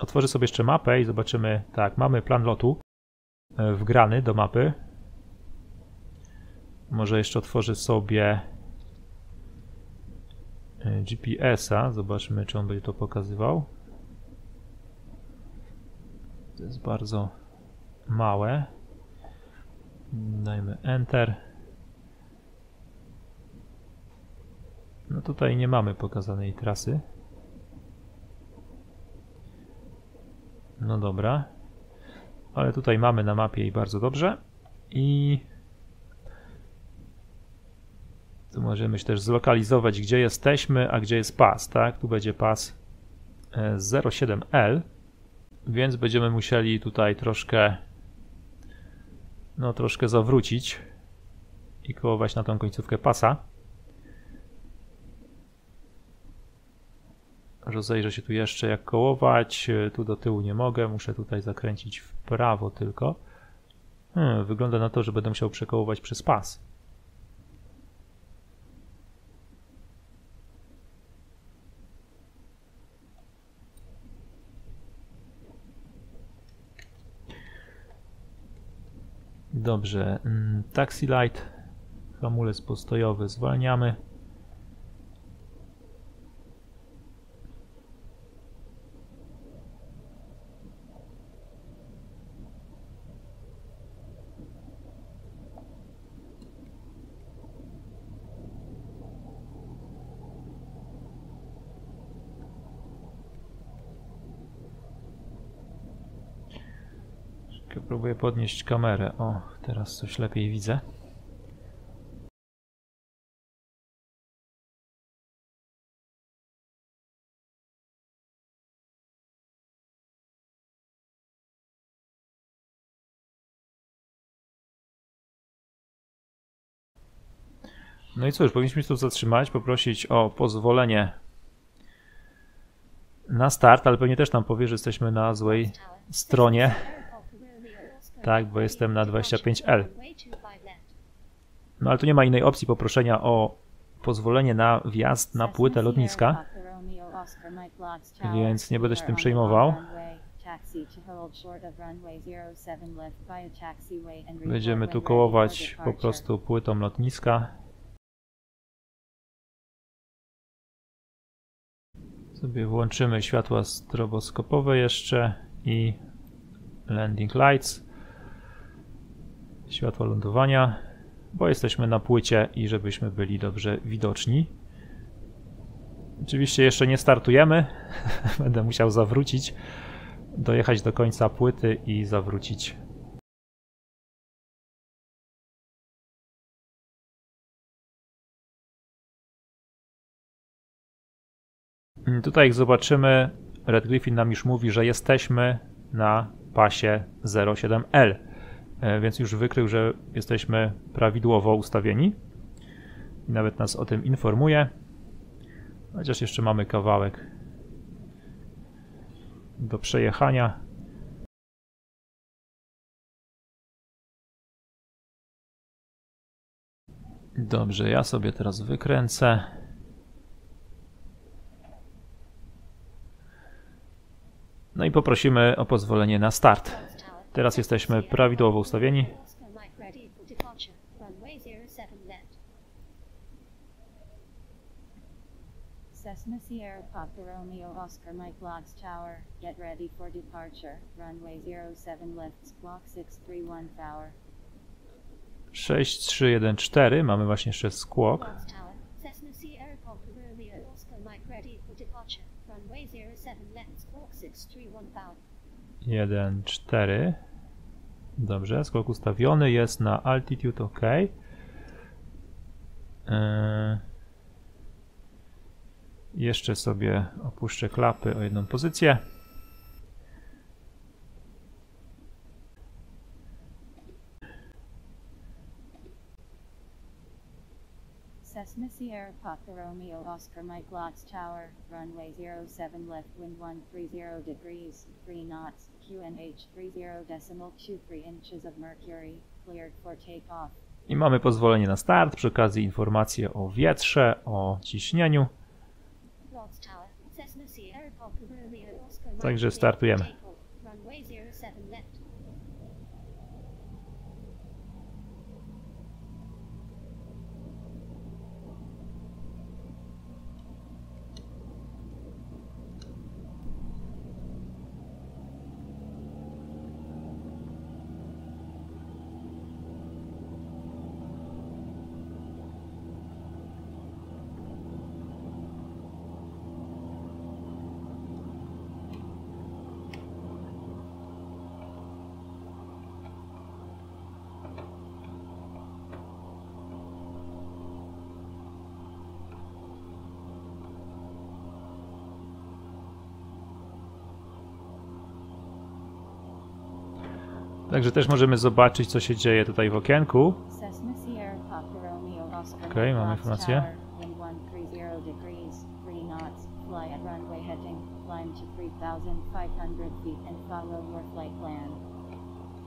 Otworzę sobie jeszcze mapę i zobaczymy, tak, mamy plan lotu wgrany do mapy. Może jeszcze otworzę sobie G P S a. Zobaczmy, czy on będzie to pokazywał. To jest bardzo małe. Dajmy Enter. No tutaj nie mamy pokazanej trasy. No dobra. Ale tutaj mamy na mapie i bardzo dobrze. I tu możemy się też zlokalizować, gdzie jesteśmy, a gdzie jest pas, tak? Tu będzie pas zero siedem L, więc będziemy musieli tutaj troszkę, no troszkę zawrócić i kołować na tą końcówkę pasa. Rozejrzę się tu jeszcze, jak kołować, tu do tyłu nie mogę, muszę tutaj zakręcić w prawo tylko. Hmm, wygląda na to, że będę musiał przekołować przez pas. Dobrze, taxi light, hamulec postojowy zwalniamy. Próbuję podnieść kamerę. O, teraz coś lepiej widzę. No i cóż, powinniśmy się tu zatrzymać, poprosić o pozwolenie na start, ale pewnie też nam powie, że jesteśmy na złej stronie. Tak, bo jestem na dwadzieścia pięć L. No ale tu nie ma innej opcji poproszenia o pozwolenie na wjazd na płytę lotniska, więc nie będę się tym przejmował. Będziemy tu kołować po prostu płytą lotniska. Sobie włączymy światła stroboskopowe jeszcze i landing lights, światła lądowania, bo jesteśmy na płycie i żebyśmy byli dobrze widoczni. Oczywiście jeszcze nie startujemy, będę musiał zawrócić, dojechać do końca płyty i zawrócić. Tutaj jak zobaczymy, Red Griffin nam już mówi, że jesteśmy na pasie zero siedem L, więc już wykrył, że jesteśmy prawidłowo ustawieni i nawet nas o tym informuje, chociaż jeszcze mamy kawałek do przejechania. Dobrze, ja sobie teraz wykręcę. No i poprosimy o pozwolenie na start. Teraz jesteśmy prawidłowo ustawieni. sześć trzy jeden cztery, mamy właśnie jeszcze skłok. jeden cztery. Dobrze, skok ustawiony jest na altitude, ok. Yy. Jeszcze sobie opuszczę klapy o jedną pozycję. Cessna Sierra Papa Romeo Oscar Mike Lotz Tower, runway zero seven left wind one three zero degrees, three knots, Q N H thirty decimal two three inches of mercury, cleared for takeoff. I mamy pozwolenie na start, przy okazji informacje o wietrze, o ciśnieniu. Także startujemy. Także też możemy zobaczyć, co się dzieje tutaj w okienku. Ok, mamy informację.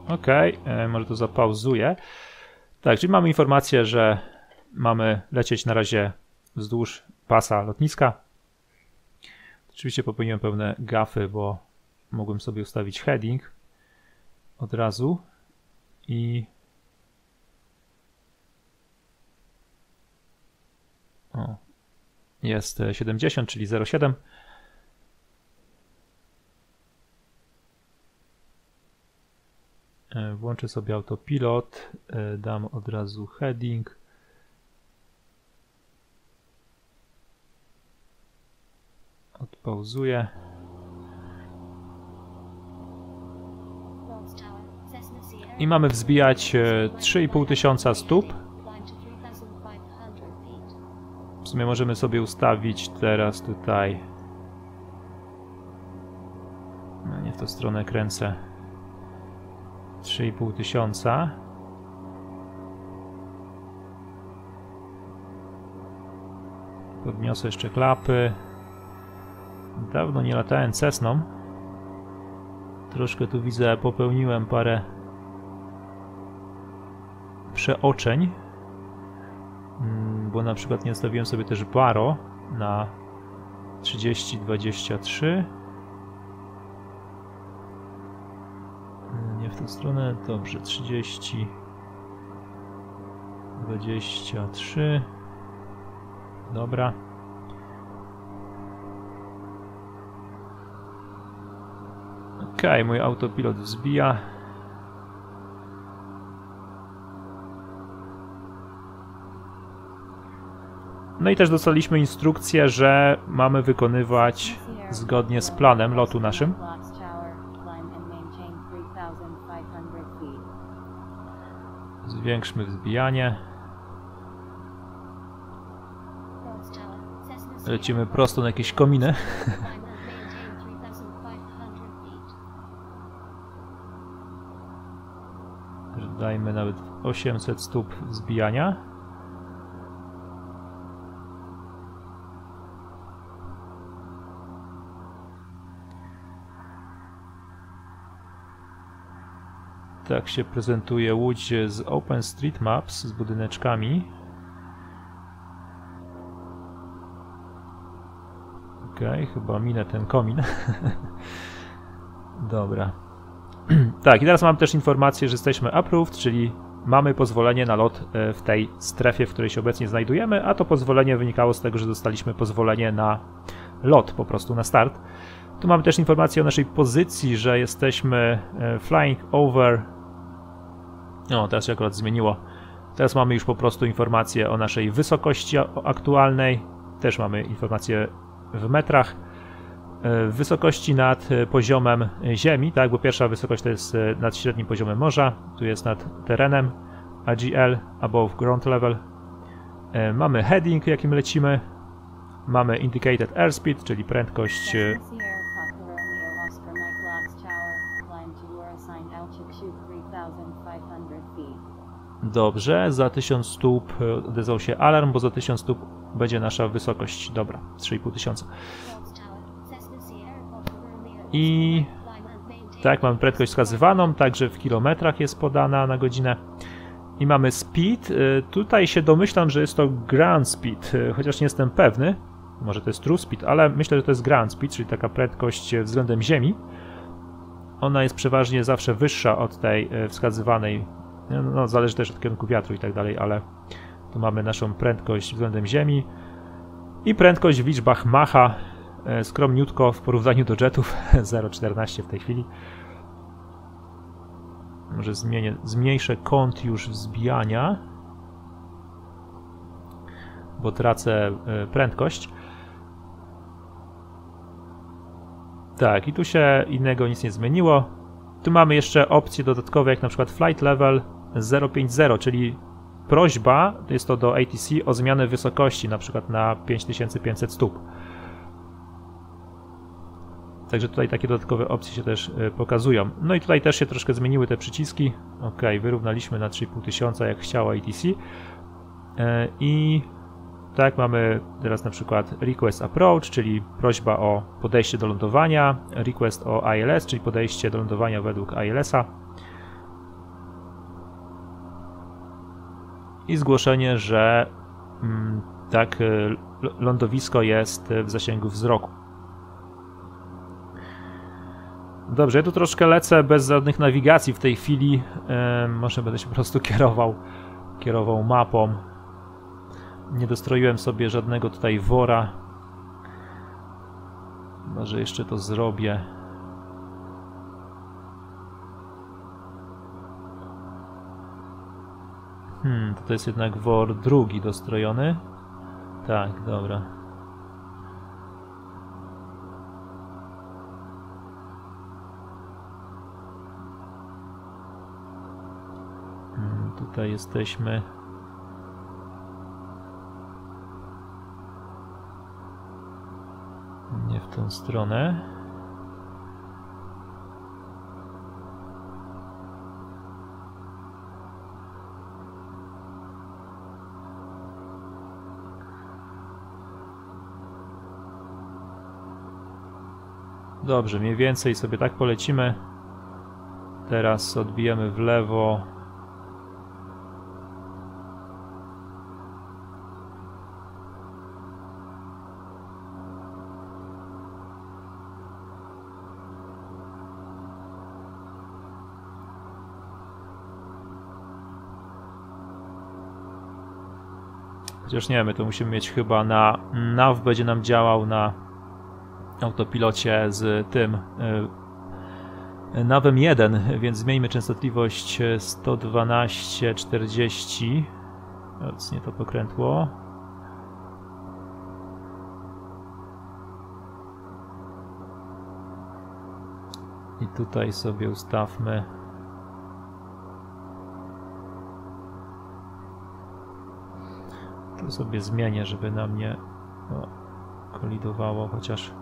Ok, e, może to zapauzuję. Tak, czyli mamy informację, że mamy lecieć na razie wzdłuż pasa lotniska. Oczywiście popełniłem pewne gafy, bo mogłem sobie ustawić heading od razu i o, jest siedemdziesiąt, czyli zero siedem. Włączę sobie autopilot, dam od razu heading. Odpauzuję. I mamy wzbijać trzy i pół tysiąca stóp. W sumie możemy sobie ustawić teraz tutaj. No nie w tą stronę kręcę. trzy i pół tysiąca. Podniosę jeszcze klapy. Dawno nie latałem Cessną. Troszkę tu widzę, popełniłem parę przeoczeń, bo na przykład nie ustawiłem sobie też baro na trzydzieści dwadzieścia trzy. Nie w tę stronę, dobrze, trzydzieści dwadzieścia trzy. Dobra. Okej, okay, mój autopilot wzbija. No i też dostaliśmy instrukcję, że mamy wykonywać zgodnie z planem lotu naszym. Zwiększmy wzbijanie. Lecimy prosto na jakieś kominy. Dajmy nawet osiemset stóp wzbijania. Tak się prezentuje Łódź z OpenStreetMaps, z budyneczkami. Okej, okay, chyba minę ten komin. Dobra. Tak, i teraz mam też informację, że jesteśmy approved, czyli mamy pozwolenie na lot w tej strefie, w której się obecnie znajdujemy, a to pozwolenie wynikało z tego, że dostaliśmy pozwolenie na lot, po prostu na start. Tu mamy też informację o naszej pozycji, że jesteśmy flying over... O, teraz się akurat zmieniło. Teraz mamy już po prostu informację o naszej wysokości aktualnej. Też mamy informację w metrach. Wysokości nad poziomem ziemi, tak, bo pierwsza wysokość to jest nad średnim poziomem morza, tu jest nad terenem, A G L, above ground level. Mamy heading, jakim lecimy, mamy indicated airspeed, czyli prędkość, dobrze, za tysiąc stóp odezwał się alarm, bo za tysiąc stóp będzie nasza wysokość, dobra, trzy i pół tysiąca. I tak, mamy prędkość wskazywaną, także w kilometrach jest podana na godzinę. I mamy speed. Tutaj się domyślam, że jest to ground speed, chociaż nie jestem pewny. Może to jest true speed, ale myślę, że to jest ground speed, czyli taka prędkość względem ziemi. Ona jest przeważnie zawsze wyższa od tej wskazywanej. No, zależy też od kierunku wiatru i tak dalej, ale tu mamy naszą prędkość względem ziemi. I prędkość w liczbach Macha. Skromniutko w porównaniu do jetów, zero przecinek czternaście w tej chwili. Może zmienię, zmniejszę kąt już wzbijania, bo tracę prędkość. Tak, i tu się innego nic nie zmieniło. Tu mamy jeszcze opcje dodatkowe, jak na przykład flight level zero pięćdziesiąt, czyli prośba, jest to do A T C, o zmianę wysokości, na przykład na pięć tysięcy pięćset stóp. Także tutaj takie dodatkowe opcje się też pokazują. No i tutaj też się troszkę zmieniły te przyciski. Ok, wyrównaliśmy na trzy i pół tysiąca, jak chciała A T C. I tak mamy teraz na przykład request approach, czyli prośba o podejście do lądowania. Request o I L S, czyli podejście do lądowania według I L S-a. I zgłoszenie, że mm, tak, lądowisko jest w zasięgu wzroku. Dobrze, ja tu troszkę lecę bez żadnych nawigacji w tej chwili. Yy, może będę się po prostu kierował, kierował mapą. Nie dostroiłem sobie żadnego tutaj wora. Może jeszcze to zrobię. Hmm, to jest jednak wor drugi dostrojony. Tak, dobra. Tutaj jesteśmy. Nie w tą stronę. Dobrze, mniej więcej sobie tak polecimy. Teraz odbijemy w lewo. Chociaż nie, my to musimy mieć chyba na... Nav będzie nam działał na autopilocie z tym y, Navem jeden, więc zmieńmy częstotliwość sto dwanaście czterdzieści. Ops, nie to pokrętło. I tutaj sobie ustawmy to, sobie zmienię, żeby na mnie no, kolidowało, chociaż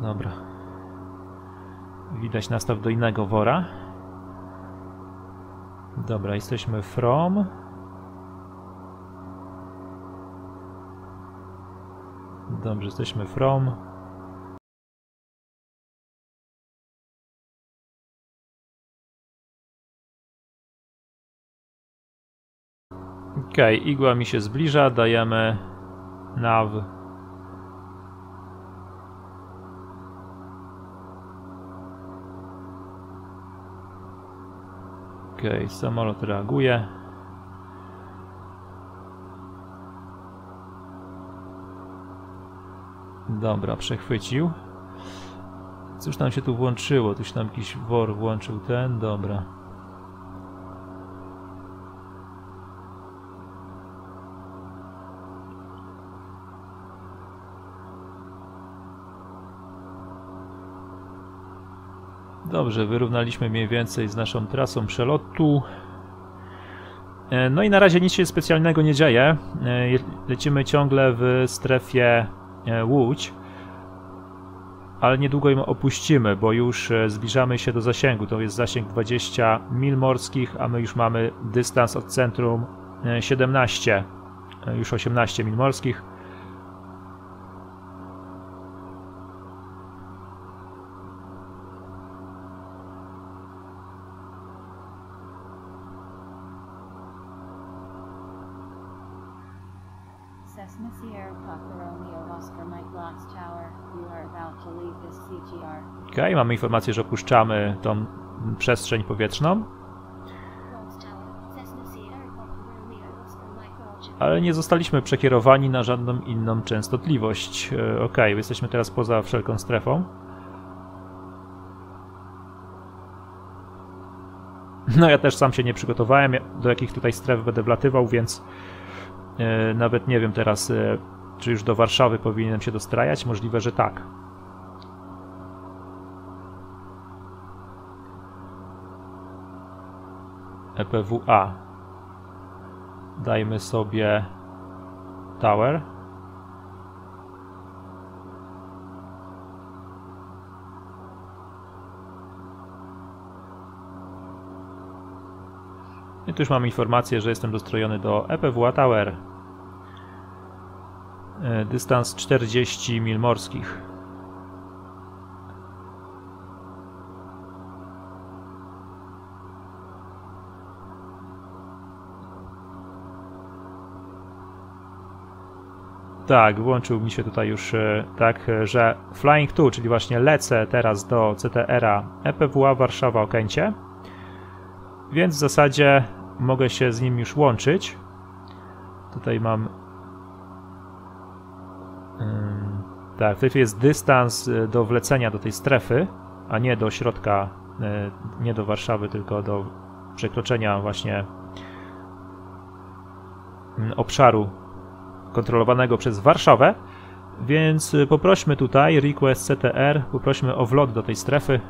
dobra, widać nastaw do innego wora. Dobra, jesteśmy from dobrze, jesteśmy from ok, igła mi się zbliża, dajemy nav ok, samolot reaguje. Dobra, przechwycił. Cóż nam się tu włączyło? Tuś nam jakiś wor włączył ten, dobra. Dobrze, wyrównaliśmy mniej więcej z naszą trasą przelotu. No i na razie nic się specjalnego nie dzieje. Lecimy ciągle w strefie Łódź, ale niedługo ją opuścimy, bo już zbliżamy się do zasięgu. To jest zasięg dwadzieścia mil morskich, a my już mamy dystans od centrum siedemnaście, już osiemnaście mil morskich. Okay, mamy informację, że opuszczamy tą przestrzeń powietrzną, ale nie zostaliśmy przekierowani na żadną inną częstotliwość. Ok, jesteśmy teraz poza wszelką strefą. No ja też sam się nie przygotowałem, do jakich tutaj stref będę wlatywał, więc yy, nawet nie wiem teraz, yy, czy już do Warszawy powinienem się dostrajać, możliwe, że tak. E P W A. Dajmy sobie tower. I tu już mam informację, że jestem dostrojony do E P W A tower. Dystans czterdzieści mil morskich. Tak, włączył mi się tutaj już tak, że flying to, czyli właśnie lecę teraz do C T R-a E P W A Warszawa Okęcie, więc w zasadzie mogę się z nim już łączyć. Tutaj mam... Hmm, tak, w tej chwili jest dystans do wlecenia do tej strefy, a nie do środka, nie do Warszawy, tylko do przekroczenia właśnie obszaru kontrolowanego przez Warszawę, więc poprośmy tutaj request C T R, poprośmy o wlot do tej strefy.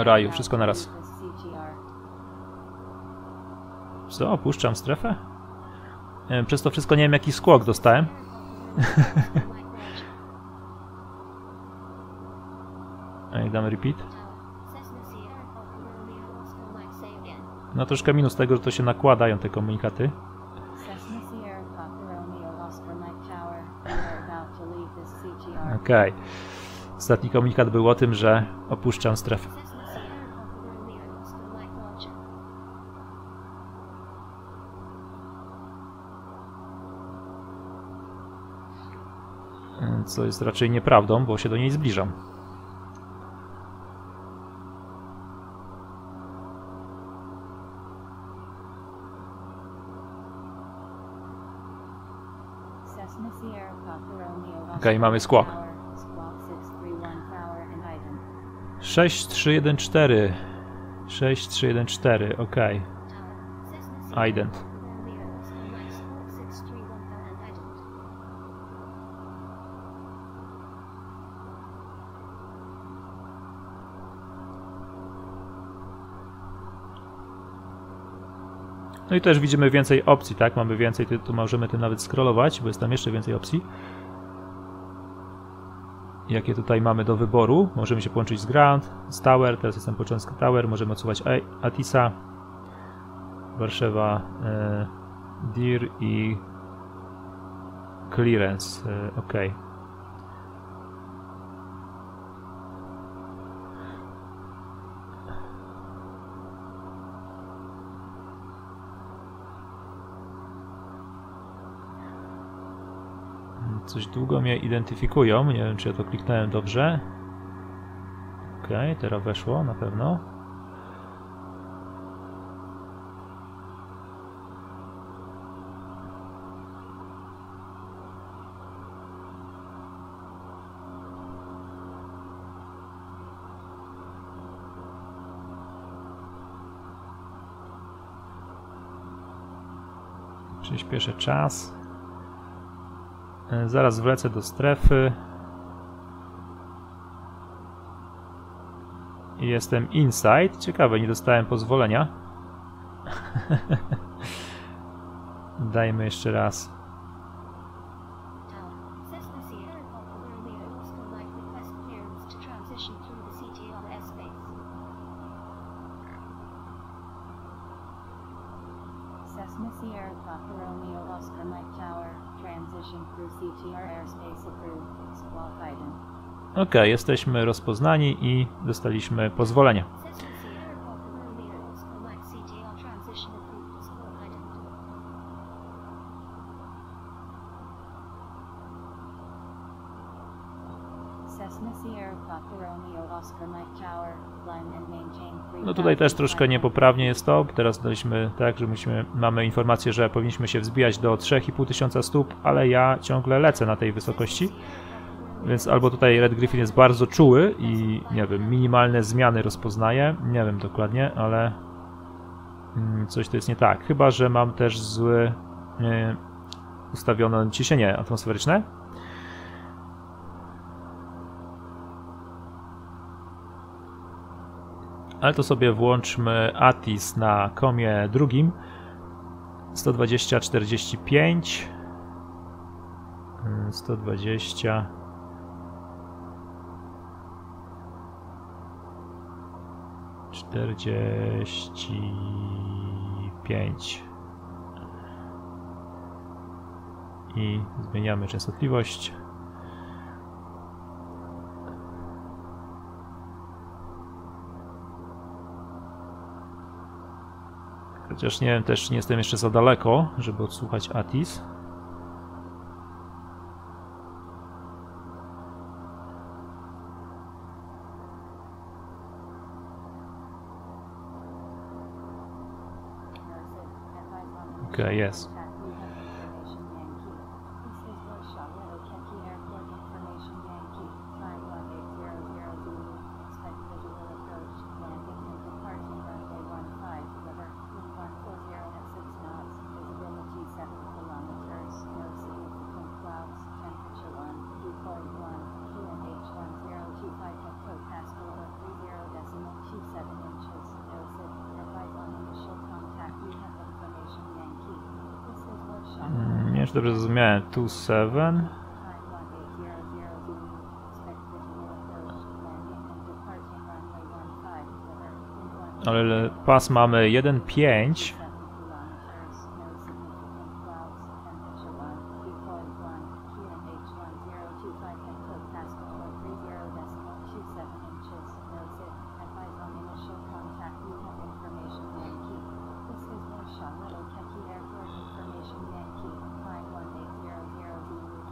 O raju, wszystko na raz. Co? Opuszczam strefę? Przez to wszystko nie wiem, jaki skłok dostałem. I dam repeat. No troszkę minus tego, że to się nakładają te komunikaty. Okej. Okay. Ostatni komunikat był o tym, że opuszczam strefę. co jest raczej nieprawdą, bo się do niej zbliżam. Okej, okay, mamy skłok. sześć trzy jeden cztery. sześć trzy jeden cztery, okej. Okay. Ident. No i też widzimy więcej opcji, tak? Mamy więcej, tu możemy to nawet scrollować, bo jest tam jeszcze więcej opcji. Jakie tutaj mamy do wyboru? Możemy się połączyć z Grand, z Tower, teraz jestem początku Tower, możemy odsuwać Atisa, Warszawa, e, Dir i Clearance, e, ok. Coś długo mnie identyfikują, nie wiem, czy ja to kliknąłem dobrze. Ok, teraz weszło na pewno. Przyspieszę czas. Zaraz wlecę do strefy i jestem inside. Ciekawe, nie dostałem pozwolenia. Dajmy jeszcze raz. Ok, jesteśmy rozpoznani i dostaliśmy pozwolenie. No tutaj też troszkę niepoprawnie jest to. Teraz daliśmy tak, że musimy, mamy informację, że powinniśmy się wzbijać do trzech i pół tysiąca stóp, ale ja ciągle lecę na tej wysokości. Więc albo tutaj Red Griffin jest bardzo czuły i, nie wiem, minimalne zmiany rozpoznaje, nie wiem dokładnie, ale coś to jest nie tak. Chyba że mam też zły yy, ustawione ciśnienie atmosferyczne. Ale to sobie włączmy A T I S na komie drugim. sto dwadzieścia czterdzieści pięć. sto dwadzieścia... czterdzieści pięć i zmieniamy częstotliwość. Chociaż nie wiem, też nie jestem jeszcze za daleko, żeby odsłuchać A T I S. Okej, okay, jest. Dobrze zrozumiałem, dwadzieścia siedem. Ale pas mamy jeden pięć.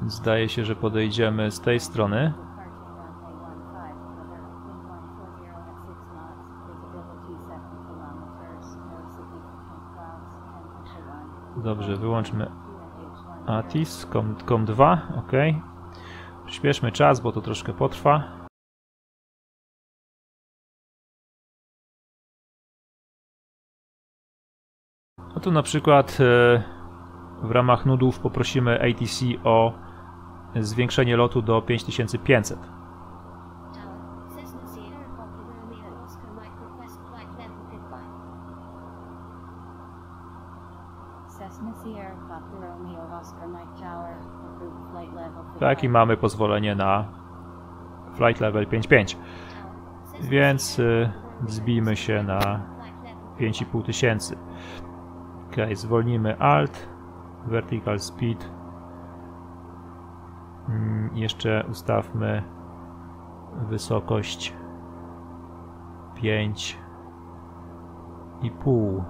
Zdaje się, że podejdziemy z tej strony. Dobrze, wyłączmy A T I S, COM dwa, ok. Przyspieszmy czas, bo to troszkę potrwa. No to na przykład w ramach nudów poprosimy A T C o zwiększenie lotu do pięć tysięcy pięćset. Tak, i mamy pozwolenie na flight level pięć pięć. Więc wzbijmy się na pięć i pół tysięcy. Ok, zwolnimy Alt, Vertical Speed. Jeszcze ustawmy wysokość pięć i pół.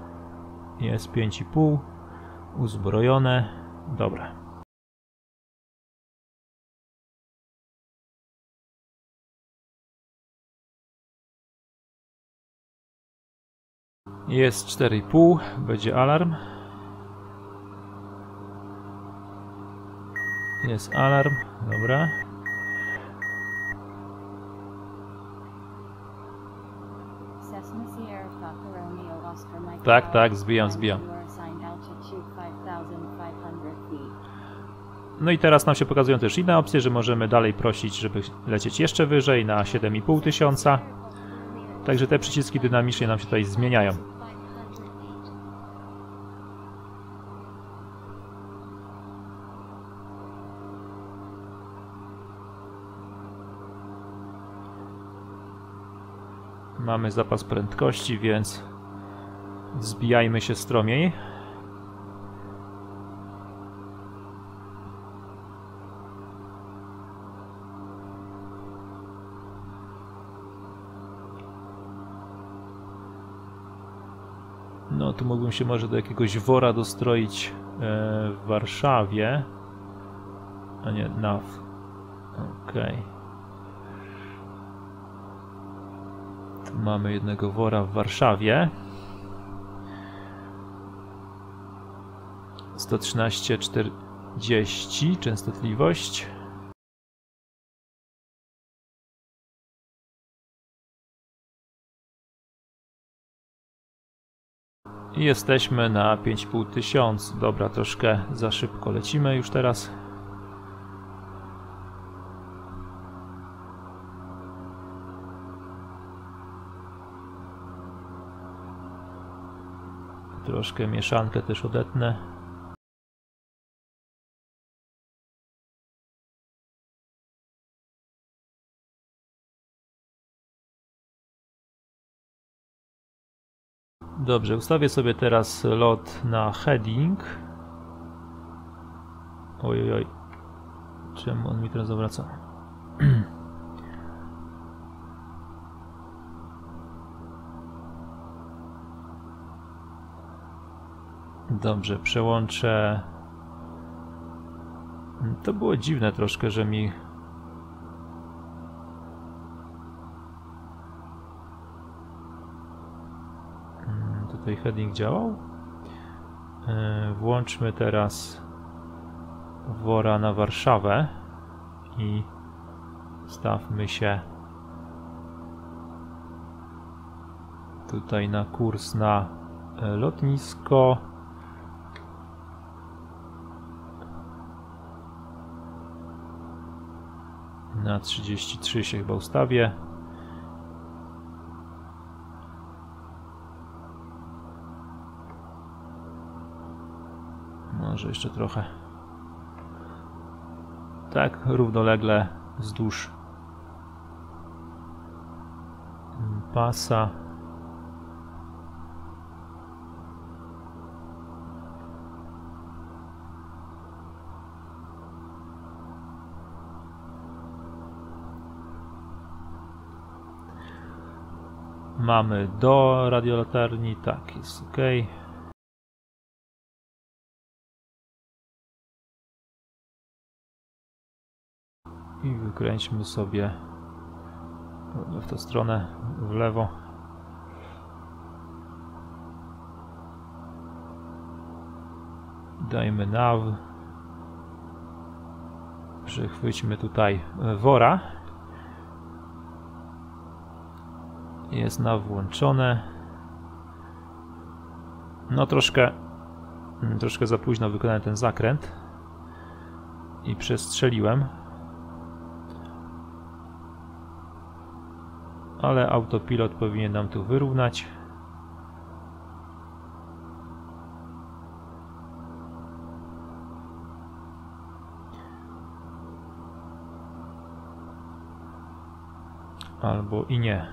Jest pięć i pół. Uzbrojone. Dobra. Jest cztery i pół, będzie alarm. Jest alarm, dobra. Tak, tak, zbijam, zbijam. No i teraz nam się pokazują też inne opcje, że możemy dalej prosić, żeby lecieć jeszcze wyżej, na siedem i pół tysiąca. Także te przyciski dynamicznie nam się tutaj zmieniają. Mamy zapas prędkości, więc wzbijajmy się stromiej. No, tu mógłbym się może do jakiegoś wora dostroić w Warszawie. A nie, N A W. Okej. Okay. Mamy jednego wora w Warszawie. sto trzynaście czterdzieści częstotliwość. I jesteśmy na pięć i pół tysiąca. Dobra, troszkę za szybko lecimy już teraz. Troszkę mieszankę też odetnę. Dobrze, ustawię sobie teraz lot na heading. Ojojoj, oj. Czemu on mi teraz zawraca? Dobrze, przełączę. To było dziwne troszkę, że mi tutaj heading działał. Włączmy teraz wora na Warszawę i stawmy się tutaj na kurs na lotnisko. Na trzydzieści trzy się chyba ustawię. Może jeszcze trochę. Tak, równolegle wzdłuż pasa. Mamy do radiolatarni, tak, jest ok. Wykręćmy sobie w tę stronę, w lewo. Dajmy nav. Przychwyćmy tutaj wora. Jest nav włączone. No troszkę, troszkę za późno wykonałem ten zakręt i przestrzeliłem. Ale autopilot powinien nam tu wyrównać. Albo i nie.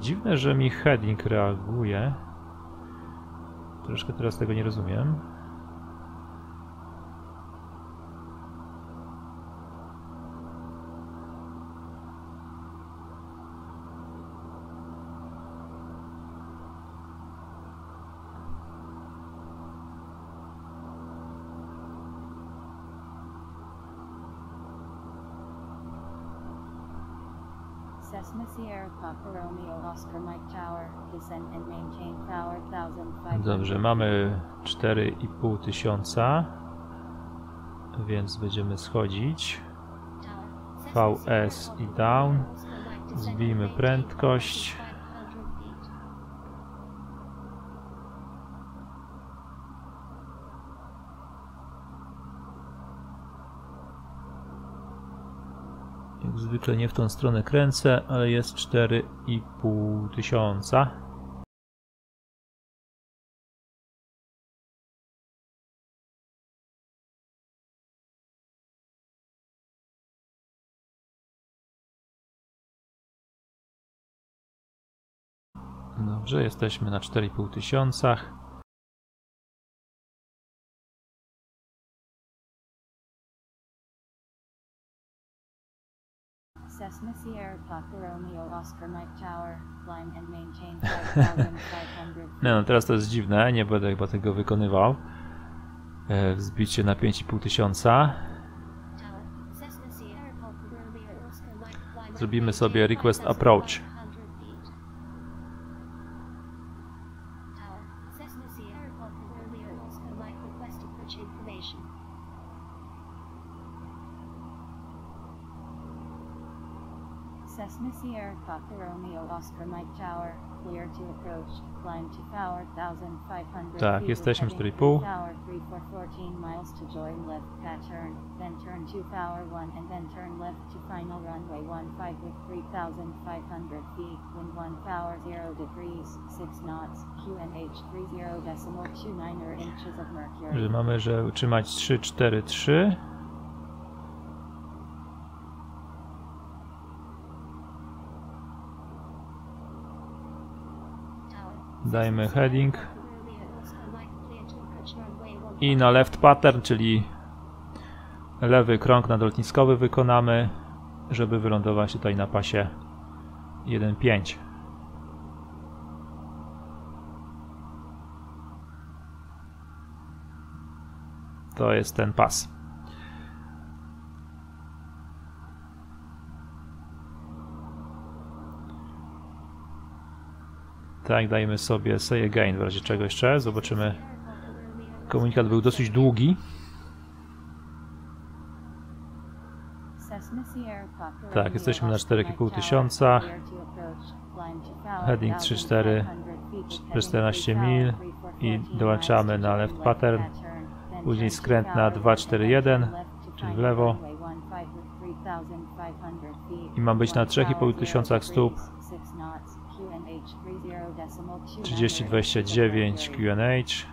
Dziwne, że mi heading reaguje. Troszkę teraz tego nie rozumiem. Dobrze, mamy cztery i pół tysiąca, więc będziemy schodzić. V S i down. Zbijmy prędkość. Jak zwykle nie w tą stronę kręcę, ale jest cztery i pół tysiąca. Dobrze, jesteśmy na czterech i pół tysiącach. No, no teraz to jest dziwne, nie będę chyba tego wykonywał. Wzbicie na pięć i pół tysiąca. Zrobimy sobie request approach. Tak, jesteśmy cztery i pół. Że mamy, że utrzymać trzy cztery trzy. Dajmy heading i na left pattern, czyli lewy krąg nadlotniskowy wykonamy, żeby wylądować tutaj na pasie jeden pięć. To jest ten pas. Tak, dajmy sobie say again, w razie czego jeszcze, zobaczymy. Komunikat był dosyć długi. Tak, jesteśmy na czterech i pół tysiącach. Heading trzy cztery, czternaście mil i dołączamy na left pattern. Później skręt na dwa cztery jeden, czyli w lewo. I mam być na trzech i pół tysiącach stóp. trzydzieści dwadzieścia dziewięć Q N H.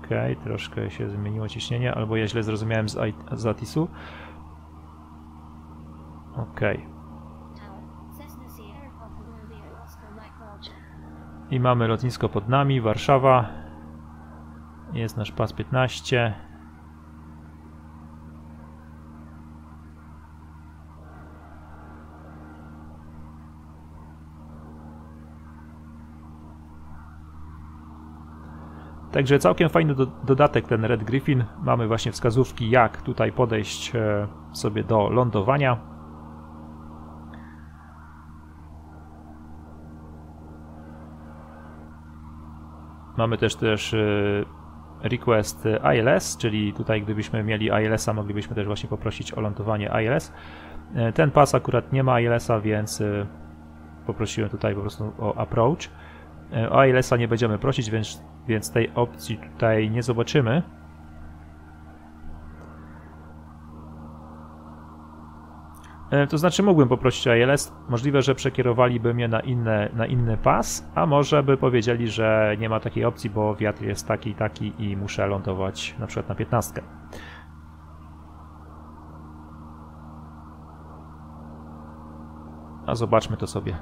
Ok, troszkę się zmieniło ciśnienie, albo ja źle zrozumiałem z, z atisu. Ok. I mamy lotnisko pod nami, Warszawa. Jest nasz pas piętnaście. Także całkiem fajny do, dodatek ten Red Griffin. Mamy właśnie wskazówki, jak tutaj podejść sobie do lądowania. Mamy też też request I L S, czyli tutaj gdybyśmy mieli I L S-a, moglibyśmy też właśnie poprosić o lądowanie I L S. Ten pas akurat nie ma I L S-a, więc poprosiłem tutaj po prostu o approach. O I L S-a nie będziemy prosić, więc, więc tej opcji tutaj nie zobaczymy. To znaczy mógłbym poprosić o I L S, możliwe, że przekierowaliby mnie na, inne, na inny pas, a może by powiedzieli, że nie ma takiej opcji, bo wiatr jest taki i taki i muszę lądować na przykład na piętnastkę. A zobaczmy to sobie.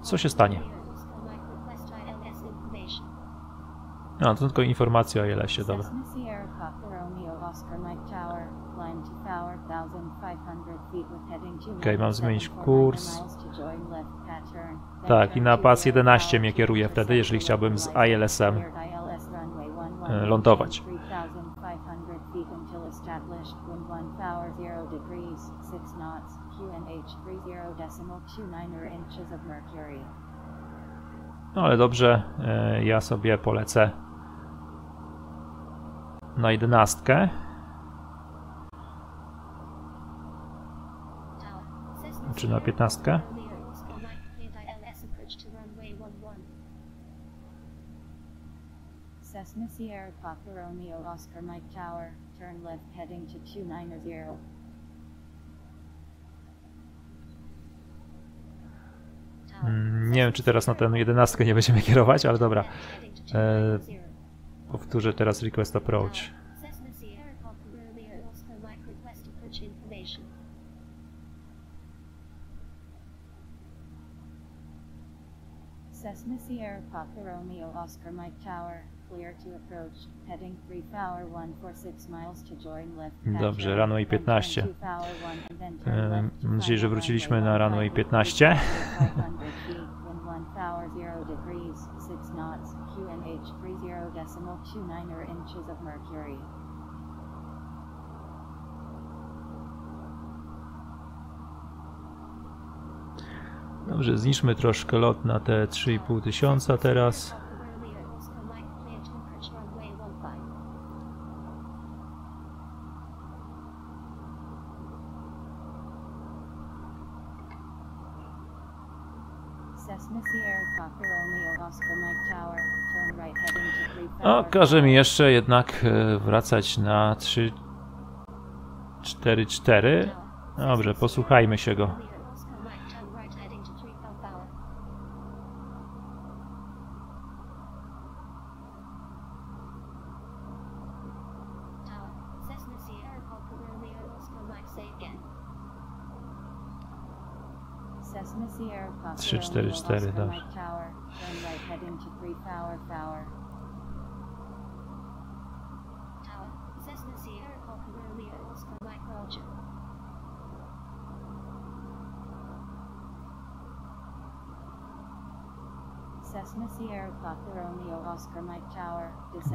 Co się stanie? No, to tylko informacja o I L S-ie, dobra. Okej, mam zmienić kurs. Tak, i na pas jedenaście mnie kieruje wtedy, jeżeli chciałbym z I L S-em lądować. No ale dobrze, ja sobie polecę na jedenastkę. Czy na piętnastkę? Cessna Sierra Papa Romeo Oscar Mike Tower, turn left heading to two nine zero. Nie wiem, czy teraz na tę jedenastkę nie będziemy kierować, ale dobra. E, powtórzę teraz request approach. Cessna Sierra Papa Romeo Oscar Mike Tower, clear to approach, heading three power one four six miles to join left. Dobrze, runway piętnaście. Mam um, nadzieję, że wróciliśmy na runway piętnaście. Dobrze, zniszczmy troszkę lot na te trzy i pół tysiąca teraz. O, każe mi jeszcze jednak wracać na trzy cztery cztery. Dobrze, posłuchajmy się go. trzy cztery cztery, dobrze.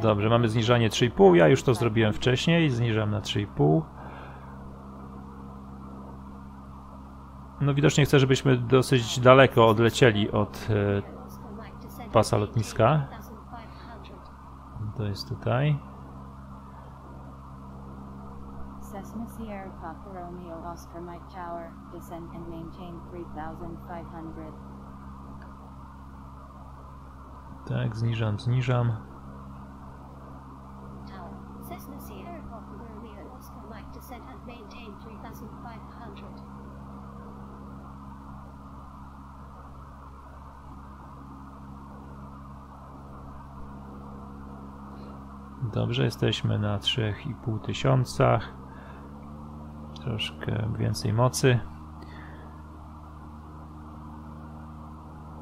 Dobrze, mamy zniżanie trzy i pół, ja już to zrobiłem wcześniej, zniżam na trzy i pół. No widocznie chcę, żebyśmy dosyć daleko odlecieli od e, pasa lotniska. To jest tutaj. Tak, zniżam, zniżam. Dobrze, jesteśmy na trzy i pół tysiącach. Troszkę więcej mocy.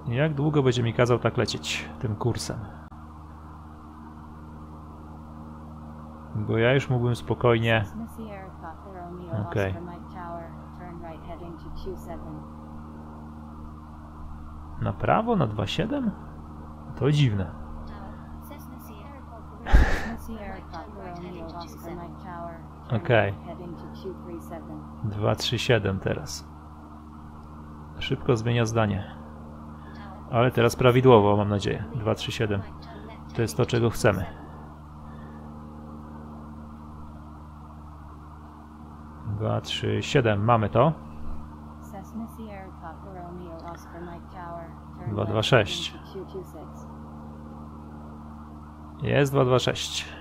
Jak długo będzie mi kazał tak lecieć tym kursem? Bo ja już mógłbym spokojnie... Okej. Na prawo? Na dwa siedem? To dziwne. Okej. dwa trzy siedem teraz. Szybko zmienia zdanie. Ale teraz prawidłowo, mam nadzieję. dwa trzy siedem. To jest to, czego chcemy. dwa trzy siedem. Mamy to. dwa dwa sześć. Jest dwa dwa sześć.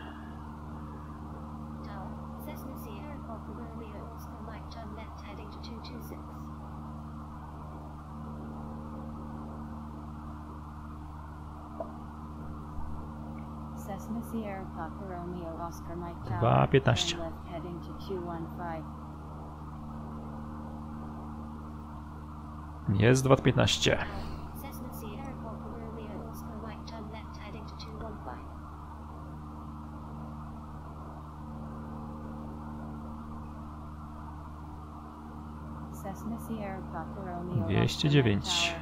dwa piętnaście. Jest dwa piętnaście. dwieście dziewięć.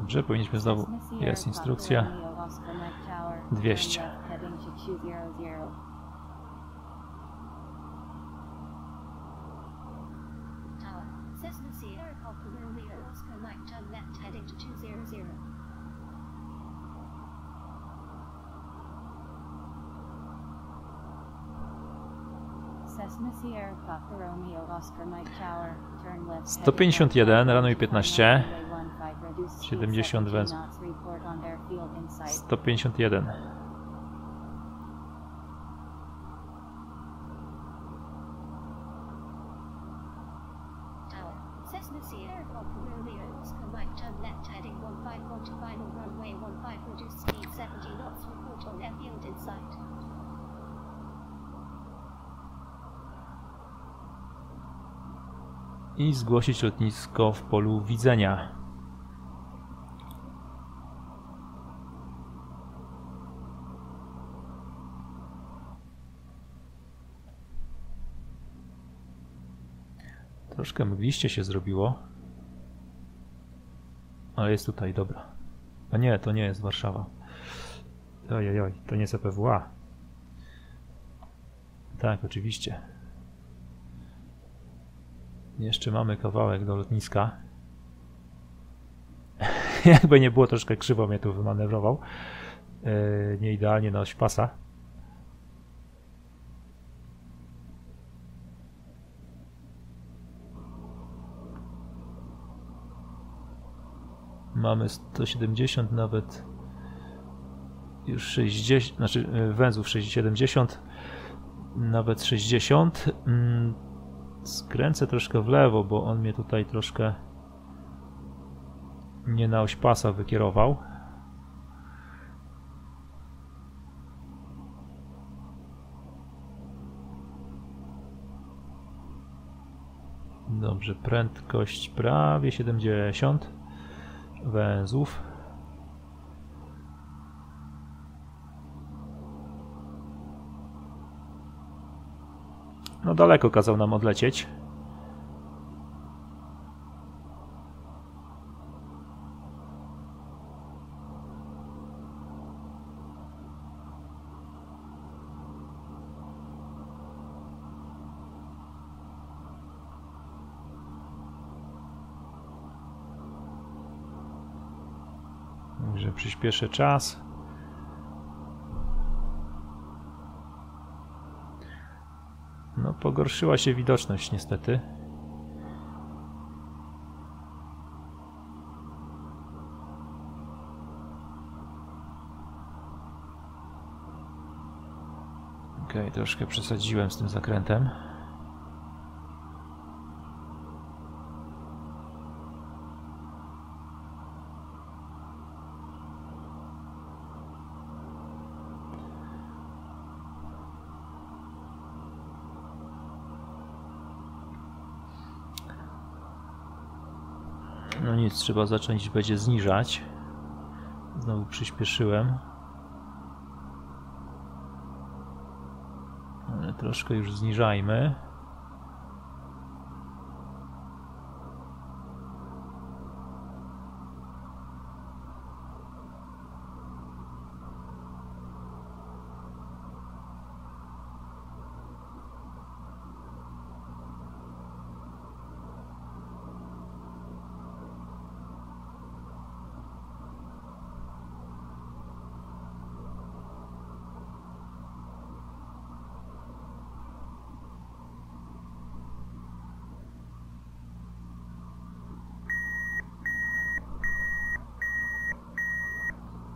Dobrze, powinniśmy znowu... Jest instrukcja. dwieście. sto pięćdziesiąt jeden, ranuj piętnaście. siedemdziesiąt dwa. sto pięćdziesiąt jeden. I zgłosić lotnisko w polu widzenia. Troszkę mgliście się zrobiło, ale jest tutaj, dobra. A nie, to nie jest Warszawa. Ojojoj, to nie jest E P W A. Tak, oczywiście. Jeszcze mamy kawałek do lotniska. Jakby nie było, troszkę krzywo mnie tu wymanewrował. Yy, nie idealnie na oś pasa. Mamy sto siedemdziesiąt, nawet już sześćdziesiąt, znaczy węzłów siedemdziesiąt, nawet sześćdziesiąt. Skręcę troszkę w lewo, bo on mnie tutaj troszkę nie na oś pasa wykierował. Dobrze, prędkość prawie siedemdziesiąt. Węzłów. No daleko kazał nam odlecieć. Przyspieszę czas. No, pogorszyła się widoczność niestety. Okej, troszkę przesadziłem z tym zakrętem. No nic, trzeba zacząć będzie zniżać. Znowu przyspieszyłem. Ale troszkę już zniżajmy.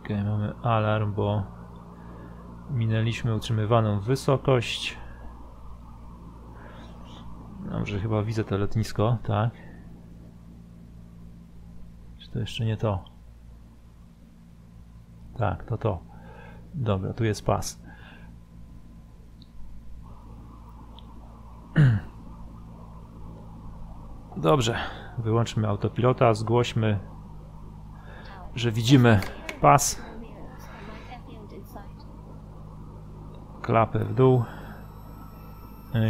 Okay, mamy alarm, bo minęliśmy utrzymywaną wysokość. Dobrze, chyba widzę to lotnisko, tak? Czy to jeszcze nie to? Tak, to to. Dobra, tu jest pas. Dobrze, wyłączmy autopilota, zgłośmy, że widzimy pas, klapę w dół,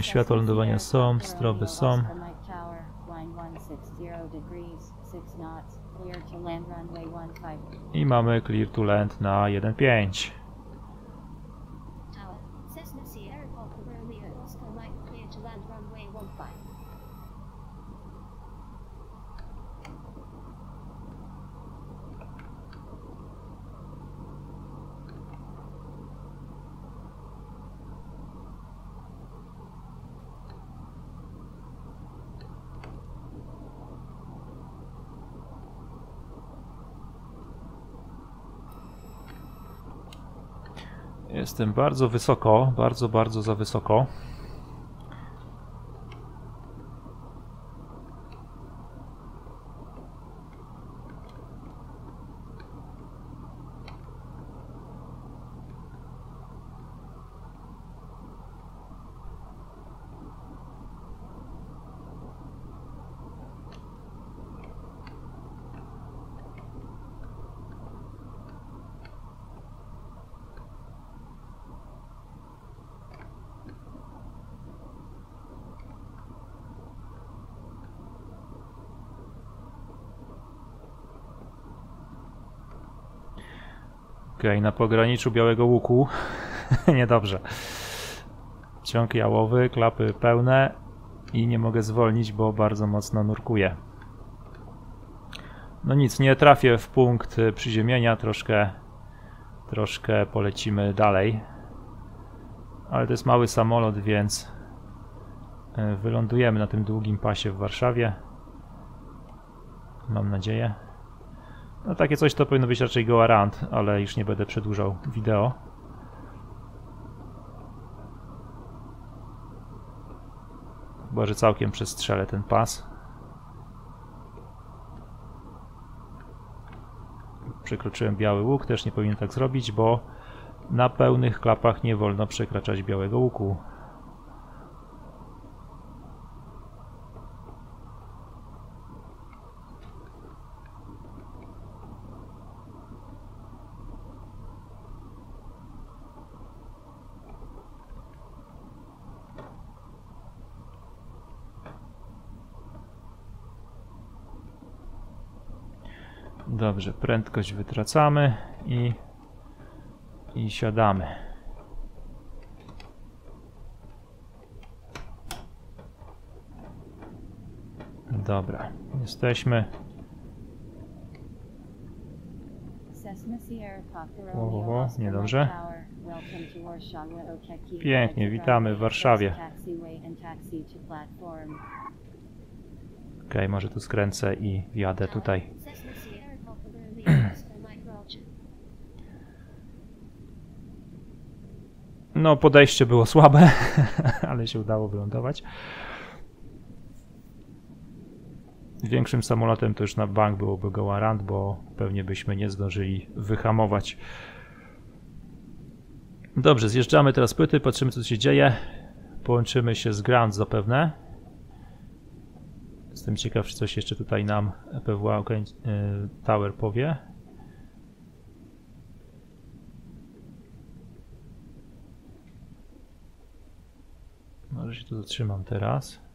światła lądowania są, stroby są. I mamy clear to land na jeden pięć. Jestem bardzo wysoko, bardzo, bardzo za wysoko. Okej, na pograniczu Białego Łuku. Niedobrze. Ciąg jałowy, klapy pełne i nie mogę zwolnić, bo bardzo mocno nurkuję. No nic, nie trafię w punkt przyziemienia, troszkę, troszkę polecimy dalej. Ale to jest mały samolot, więc wylądujemy na tym długim pasie w Warszawie. Mam nadzieję. No takie coś to powinno być raczej go around, ale już nie będę przedłużał wideo. Chyba, że całkiem przestrzelę ten pas. Przekroczyłem Biały Łuk, też nie powinien tak zrobić, bo na pełnych klapach nie wolno przekraczać Białego Łuku. Dobrze, prędkość wytracamy i, i siadamy. Dobra, jesteśmy. Oho, niedobrze. Pięknie, witamy w Warszawie. Okej, może tu skręcę i wjadę tutaj. No, podejście było słabe, ale się udało wylądować. Większym samolotem to już na bank byłoby go warant, bo pewnie byśmy nie zdążyli wyhamować. Dobrze, zjeżdżamy teraz płyty, patrzymy co się dzieje. Połączymy się z ground zapewne. Jestem ciekaw, czy coś jeszcze tutaj nam E P W A Tower powie. Może się tu zatrzymam teraz.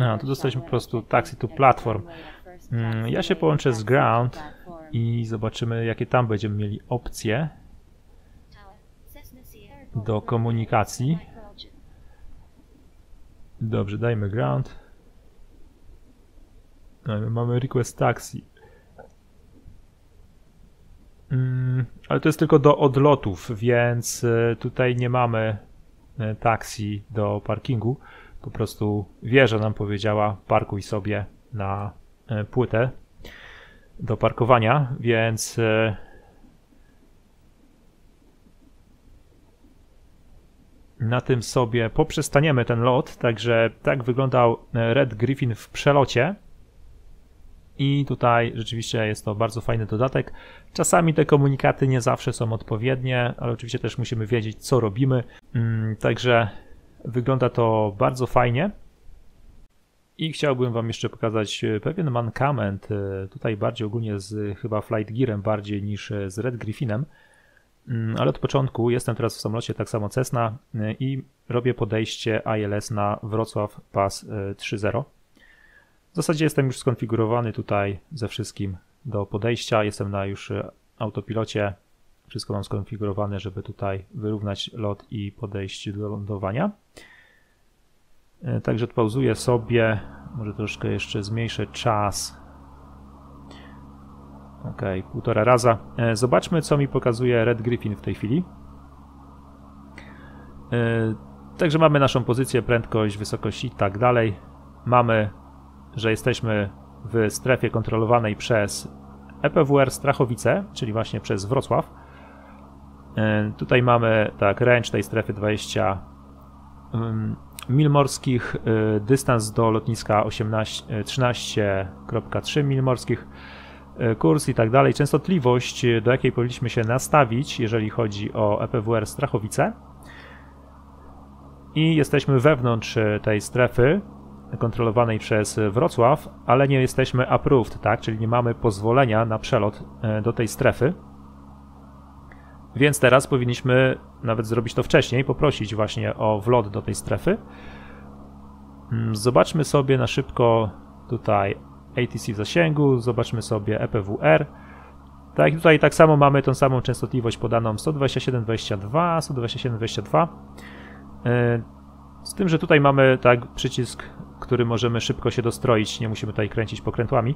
No, tu dostaliśmy po prostu taxi to platform. Ja się połączę z ground i zobaczymy, jakie tam będziemy mieli opcje do komunikacji. Dobrze, dajmy ground. Mamy request taxi. Ale to jest tylko do odlotów, więc tutaj nie mamy taksi do parkingu. Po prostu wieża nam powiedziała: parkuj sobie na płytę do parkowania, więc na tym sobie poprzestaniemy ten lot. Także tak wyglądał Red Griffin w przelocie. I tutaj rzeczywiście jest to bardzo fajny dodatek. Czasami te komunikaty nie zawsze są odpowiednie, ale oczywiście też musimy wiedzieć, co robimy. Także wygląda to bardzo fajnie. I chciałbym Wam jeszcze pokazać pewien mankament, tutaj bardziej ogólnie z chyba FlightGearem bardziej niż z Red Griffinem. Ale od początku jestem teraz w samolocie, tak samo Cessna, i robię podejście I L S na Wrocław pas trzy zero. W zasadzie jestem już skonfigurowany tutaj ze wszystkim do podejścia. Jestem na już autopilocie. Wszystko mam skonfigurowane, żeby tutaj wyrównać lot i podejść do lądowania. Także odpauzuję sobie. Może troszkę jeszcze zmniejszę czas. Ok, półtora raza. Zobaczmy, co mi pokazuje Red Griffin w tej chwili. Także mamy naszą pozycję, prędkość, wysokość i tak dalej. Mamy, że jesteśmy w strefie kontrolowanej przez E P W R Strachowice, czyli właśnie przez Wrocław. Tutaj mamy tak, range tej strefy dwadzieścia mil morskich, dystans do lotniska trzynaście przecinek trzy mil morskich, kurs i tak dalej, częstotliwość, do jakiej powinniśmy się nastawić, jeżeli chodzi o E P W R Strachowice. I jesteśmy wewnątrz tej strefy kontrolowanej przez Wrocław, ale nie jesteśmy approved, tak? Czyli nie mamy pozwolenia na przelot do tej strefy. Więc teraz powinniśmy nawet zrobić to wcześniej, poprosić właśnie o wlot do tej strefy. Zobaczmy sobie na szybko tutaj A T C w zasięgu, zobaczmy sobie E P W R. Tak, tutaj tak samo mamy tą samą częstotliwość podaną sto dwadzieścia siedem przecinek dwadzieścia dwa, sto dwadzieścia siedem przecinek dwadzieścia dwa. Z tym, że tutaj mamy tak przycisk, który możemy szybko się dostroić, nie musimy tutaj kręcić pokrętłami.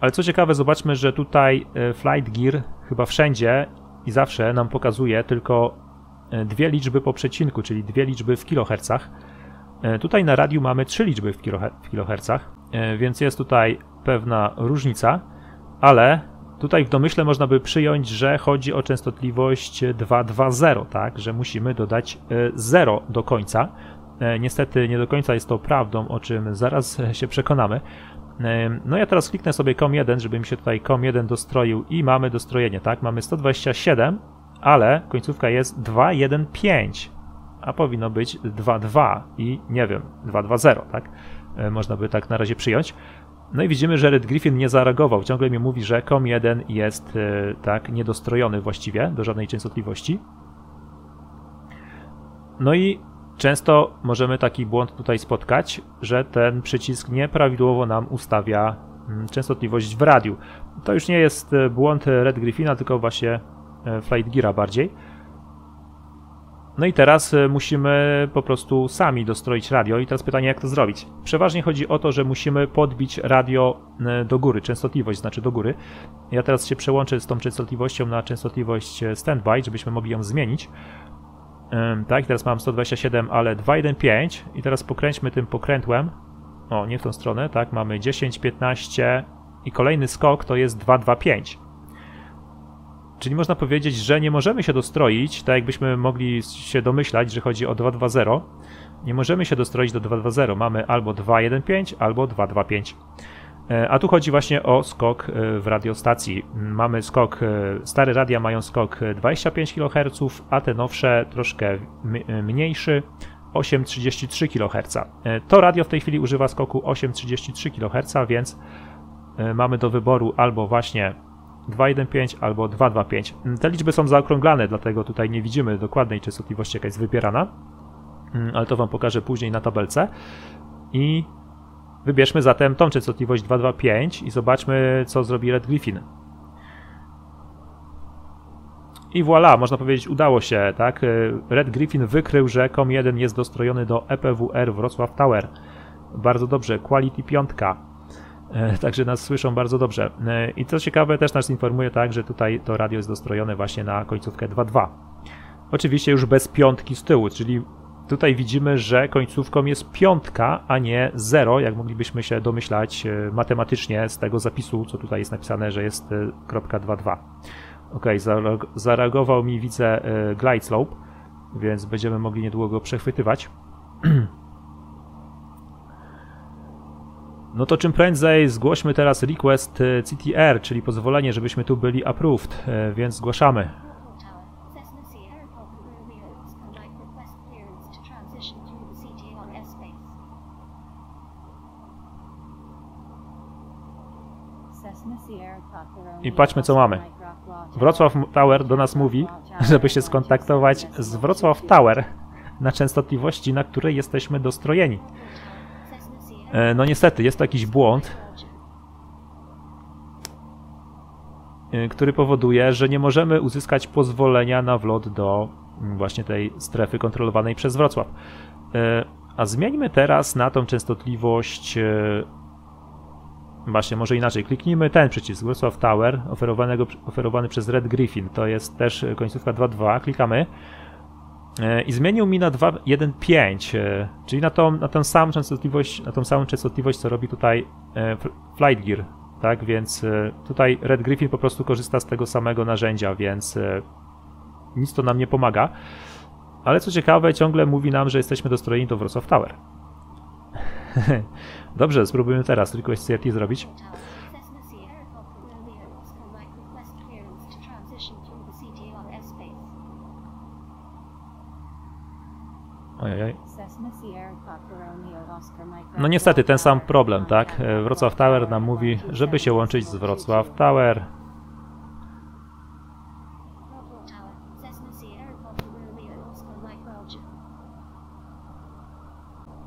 Ale co ciekawe, zobaczmy, że tutaj FlightGear chyba wszędzie i zawsze nam pokazuje tylko dwie liczby po przecinku, czyli dwie liczby w kilohercach. Tutaj na radiu mamy trzy liczby w kilohercach, więc jest tutaj pewna różnica, ale tutaj w domyśle można by przyjąć, że chodzi o częstotliwość dwieście dwadzieścia, tak, że musimy dodać zero do końca. Niestety nie do końca jest to prawdą, o czym zaraz się przekonamy. No ja teraz kliknę sobie com jeden, żeby mi się tutaj com jeden dostroił i mamy dostrojenie, tak? Mamy sto dwadzieścia siedem, ale końcówka jest dwieście piętnaście, a powinno być dwieście dwadzieścia i nie wiem, dwieście dwadzieścia, tak? Można by tak na razie przyjąć. No i widzimy, że Red Griffin nie zareagował, ciągle mi mówi, że com jeden jest tak niedostrojony właściwie do żadnej częstotliwości. No i często możemy taki błąd tutaj spotkać, że ten przycisk nieprawidłowo nam ustawia częstotliwość w radiu. To już nie jest błąd Red Griffina, tylko właśnie FlightGeara bardziej. No i teraz musimy po prostu sami dostroić radio i teraz pytanie, jak to zrobić. Przeważnie chodzi o to, że musimy podbić radio do góry, częstotliwość znaczy do góry. Ja teraz się przełączę z tą częstotliwością na częstotliwość standby, żebyśmy mogli ją zmienić. Tak, teraz mam sto dwadzieścia siedem, ale dwieście piętnaście i teraz pokręćmy tym pokrętłem. O, nie w tą stronę, tak, mamy dziesięć, piętnaście i kolejny skok to jest dwieście dwadzieścia pięć. Czyli można powiedzieć, że nie możemy się dostroić, tak jakbyśmy mogli się domyślać, że chodzi o dwieście dwadzieścia. Nie możemy się dostroić do dwieście dwadzieścia, mamy albo dwieście piętnaście, albo dwieście dwadzieścia pięć. A tu chodzi właśnie o skok w radiostacji. Mamy skok, stare radia mają skok dwadzieścia pięć kiloherców, a te nowsze troszkę mniejszy, osiem przecinek trzydzieści trzy kiloherca. To radio w tej chwili używa skoku osiem przecinek trzydzieści trzy kiloherca, więc mamy do wyboru albo właśnie dwa przecinek jeden pięć albo dwa przecinek dwa pięć. Te liczby są zaokrąglane, dlatego tutaj nie widzimy dokładnej częstotliwości, jaka jest wybierana, ale to Wam pokażę później na tabelce. I wybierzmy zatem tą częstotliwość dwa przecinek dwa pięć i zobaczmy, co zrobi Red Griffin. I voilà, można powiedzieć, udało się, tak? Red Griffin wykrył, że COM jeden jest dostrojony do E P W R Wrocław Tower. Bardzo dobrze, Quality pięć. Także nas słyszą bardzo dobrze. I co ciekawe, też nas informuje, tak, że tutaj to radio jest dostrojone właśnie na końcówkę dwa przecinek dwa. Oczywiście już bez piątki z tyłu, czyli tutaj widzimy, że końcówką jest piątka, a nie zero, jak moglibyśmy się domyślać matematycznie z tego zapisu, co tutaj jest napisane, że jest dwa przecinek dwa. Ok, zareagował mi, widzę, glide slope, więc będziemy mogli niedługo go przechwytywać. No to czym prędzej zgłośmy teraz request C T R, czyli pozwolenie, żebyśmy tu byli approved, więc zgłaszamy. I patrzmy, co mamy. Wrocław Tower do nas mówi, żeby się skontaktować z Wrocław Tower na częstotliwości, na której jesteśmy dostrojeni. No niestety, jest to jakiś błąd, który powoduje, że nie możemy uzyskać pozwolenia na wlot do właśnie tej strefy kontrolowanej przez Wrocław. A zmieńmy teraz na tą częstotliwość... Właśnie, może inaczej, kliknijmy ten przycisk, Wrocław Tower, oferowanego, oferowany przez Red Griffin, to jest też końcówka dwa przecinek dwa, klikamy i zmienił mi na dwa przecinek jeden pięć, czyli na tą, na tą samą częstotliwość, na tą samą częstotliwość, co robi tutaj FlightGear, tak, więc tutaj Red Griffin po prostu korzysta z tego samego narzędzia, więc nic to nam nie pomaga, ale co ciekawe, ciągle mówi nam, że jesteśmy dostrojeni do Wrocław Tower. Dobrze, spróbujmy teraz request C R T zrobić. Ojej. No niestety, ten sam problem, tak? Wrocław Tower nam mówi, żeby się łączyć z Wrocław Tower.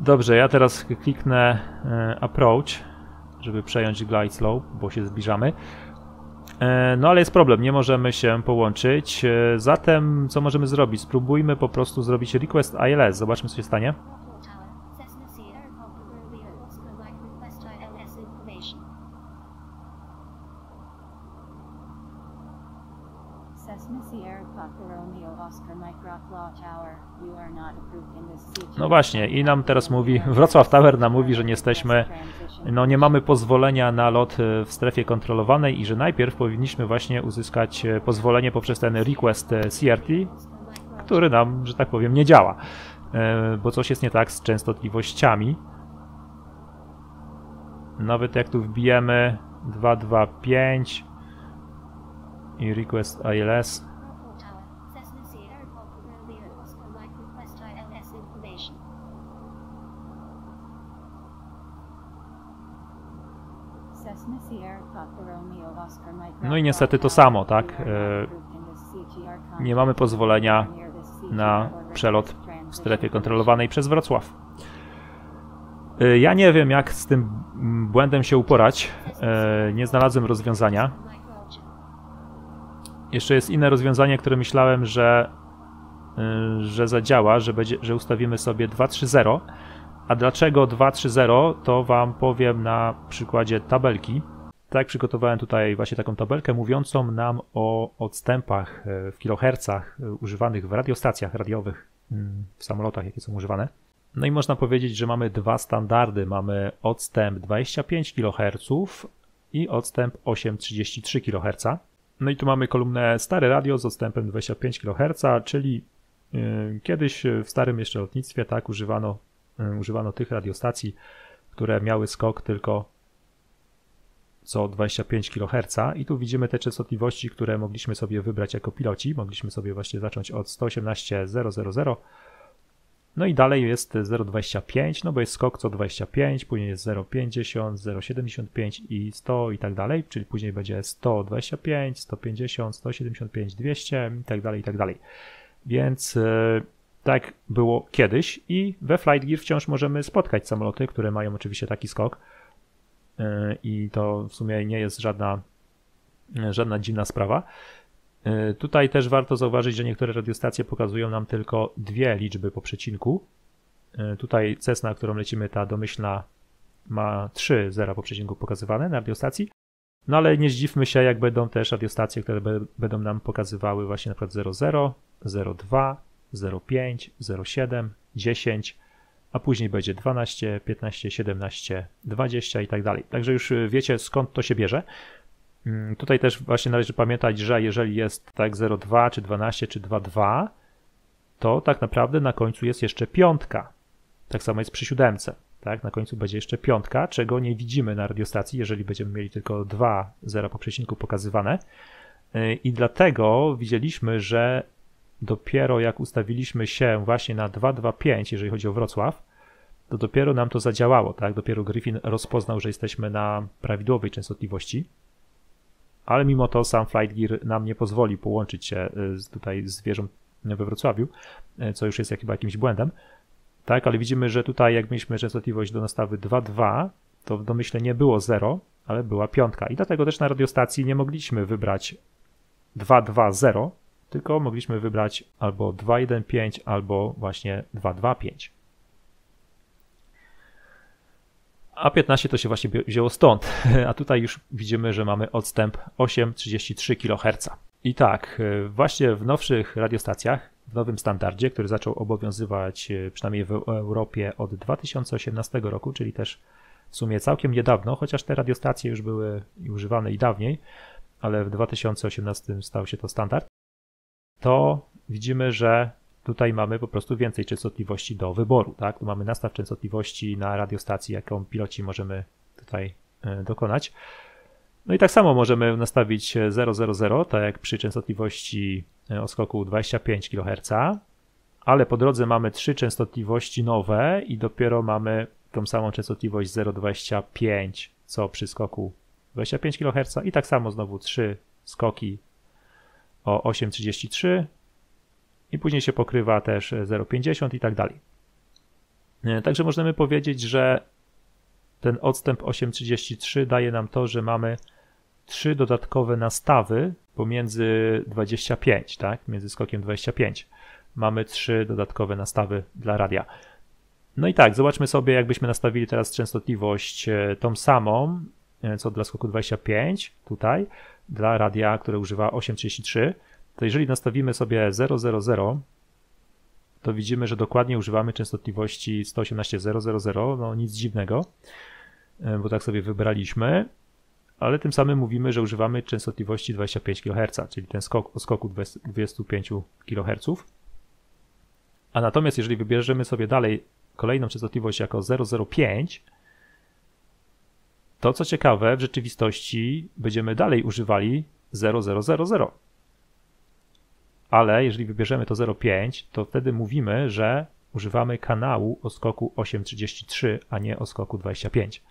Dobrze, ja teraz kliknę Approach, żeby przejąć Glide Slope, bo się zbliżamy. No ale jest problem, nie możemy się połączyć. Zatem co możemy zrobić? Spróbujmy po prostu zrobić Request I L S. Zobaczmy, co się stanie. No właśnie, i nam teraz mówi, Wrocław Tower nam mówi, że nie jesteśmy, no nie mamy pozwolenia na lot w strefie kontrolowanej i że najpierw powinniśmy właśnie uzyskać pozwolenie poprzez ten request C R T, który nam, że tak powiem, nie działa, bo coś jest nie tak z częstotliwościami. Nawet jak tu wbijemy dwa przecinek dwa pięć i request I L S, no i niestety to samo, tak? Nie mamy pozwolenia na przelot w strefie kontrolowanej przez Wrocław. Ja nie wiem, jak z tym błędem się uporać. Nie znalazłem rozwiązania. Jeszcze jest inne rozwiązanie, które myślałem, że, że zadziała, że, będzie, że ustawimy sobie dwa przecinek trzy zero. A dlaczego dwa przecinek trzy zero, to Wam powiem na przykładzie tabelki. Tak, przygotowałem tutaj właśnie taką tabelkę mówiącą nam o odstępach w kilohercach używanych w radiostacjach radiowych, w samolotach, jakie są używane. No i można powiedzieć, że mamy dwa standardy. Mamy odstęp dwadzieścia pięć kiloherców i odstęp osiem przecinek trzydzieści trzy kiloherca. No i tu mamy kolumnę stare radio z odstępem dwadzieścia pięć kiloherców, czyli kiedyś w starym jeszcze lotnictwie tak używano, używano tych radiostacji, które miały skok tylko co dwadzieścia pięć kiloherców i tu widzimy te częstotliwości, które mogliśmy sobie wybrać jako piloci. Mogliśmy sobie właśnie zacząć od sto osiemnaście zero zero zero, no i dalej jest zero przecinek dwadzieścia pięć, no bo jest skok co dwadzieścia pięć, później jest zero przecinek pięćdziesiąt, zero przecinek siedemdziesiąt pięć i sto i tak dalej, czyli później będzie sto dwadzieścia pięć, sto pięćdziesiąt, sto siedemdziesiąt pięć, dwieście i tak dalej, i tak dalej. Więc yy, tak było kiedyś i we FlightGear wciąż możemy spotkać samoloty, które mają oczywiście taki skok yy, i to w sumie nie jest żadna, żadna dziwna sprawa. Tutaj też warto zauważyć, że niektóre radiostacje pokazują nam tylko dwie liczby po przecinku. Tutaj Cessna, którą lecimy, ta domyślna, ma trzy zera po przecinku pokazywane na radiostacji. No ale nie zdziwmy się, jak będą też radiostacje, które be, będą nam pokazywały właśnie na przykład zero zero, zero dwa, zero pięć, zero siedem, dziesięć, a później będzie dwanaście, piętnaście, siedemnaście, dwadzieścia i tak dalej. Także już wiecie, skąd to się bierze. Tutaj też właśnie należy pamiętać, że jeżeli jest tak zero przecinek dwa, czy dwanaście, czy dwa przecinek dwa, to tak naprawdę na końcu jest jeszcze piątka. Tak samo jest przy siódemce, tak? Na końcu będzie jeszcze piątka, czego nie widzimy na radiostacji, jeżeli będziemy mieli tylko dwa zera po przecinku pokazywane. I dlatego widzieliśmy, że dopiero jak ustawiliśmy się właśnie na dwa przecinek dwa pięć, jeżeli chodzi o Wrocław, to dopiero nam to zadziałało, tak? Dopiero Griffin rozpoznał, że jesteśmy na prawidłowej częstotliwości. Ale mimo to sam FlightGear nam nie pozwoli połączyć się tutaj z wieżą we Wrocławiu, co już jest chyba jakimś błędem. Tak, ale widzimy, że tutaj jak mieliśmy częstotliwość do nastawy dwa przecinek dwa, to w domyśle nie było zero, ale była piątka. I dlatego też na radiostacji nie mogliśmy wybrać dwa przecinek dwa zero, tylko mogliśmy wybrać albo dwa przecinek jeden pięć, albo właśnie dwa przecinek dwa pięć. A piętnaście to się właśnie wzięło stąd, a tutaj już widzimy, że mamy odstęp osiem przecinek trzydzieści trzy kiloherca. I tak, właśnie w nowszych radiostacjach, w nowym standardzie, który zaczął obowiązywać przynajmniej w Europie od dwa tysiące osiemnastego roku, czyli też w sumie całkiem niedawno, chociaż te radiostacje już były używane i dawniej, ale w dwa tysiące osiemnastym stał się to standard, to widzimy, że tutaj mamy po prostu więcej częstotliwości do wyboru, tak? Tu mamy nastaw częstotliwości na radiostacji, jaką piloci możemy tutaj dokonać. No i tak samo możemy nastawić zero zero zero, tak jak przy częstotliwości o skoku dwadzieścia pięć kiloherców, ale po drodze mamy trzy częstotliwości nowe i dopiero mamy tą samą częstotliwość zero przecinek dwadzieścia pięć, co przy skoku dwadzieścia pięć kiloherców i tak samo znowu trzy skoki o osiem przecinek trzydzieści trzy. I później się pokrywa też zero przecinek pięćdziesiąt i tak dalej. Także możemy powiedzieć, że ten odstęp osiem przecinek trzydzieści trzy daje nam to, że mamy trzy dodatkowe nastawy pomiędzy dwadzieścia pięć, tak? Między skokiem dwadzieścia pięć. Mamy trzy dodatkowe nastawy dla radia. No i tak, zobaczmy sobie, jakbyśmy nastawili teraz częstotliwość tą samą, co dla skoku dwadzieścia pięć, tutaj, dla radia, które używa osiem przecinek trzydzieści trzy. To jeżeli nastawimy sobie zero zero zero, to widzimy, że dokładnie używamy częstotliwości sto osiemnaście zero zero zero, no nic dziwnego, bo tak sobie wybraliśmy, ale tym samym mówimy, że używamy częstotliwości dwadzieścia pięć kiloherców, czyli ten skok o skoku dwudziestu pięciu kiloherców. A natomiast jeżeli wybierzemy sobie dalej kolejną częstotliwość jako zero zero pięć, to co ciekawe, w rzeczywistości będziemy dalej używali zero zero zero zero. Ale jeżeli wybierzemy to zero przecinek pięć, to wtedy mówimy, że używamy kanału o skoku osiem przecinek trzydzieści trzy, a nie o skoku dwadzieścia pięć.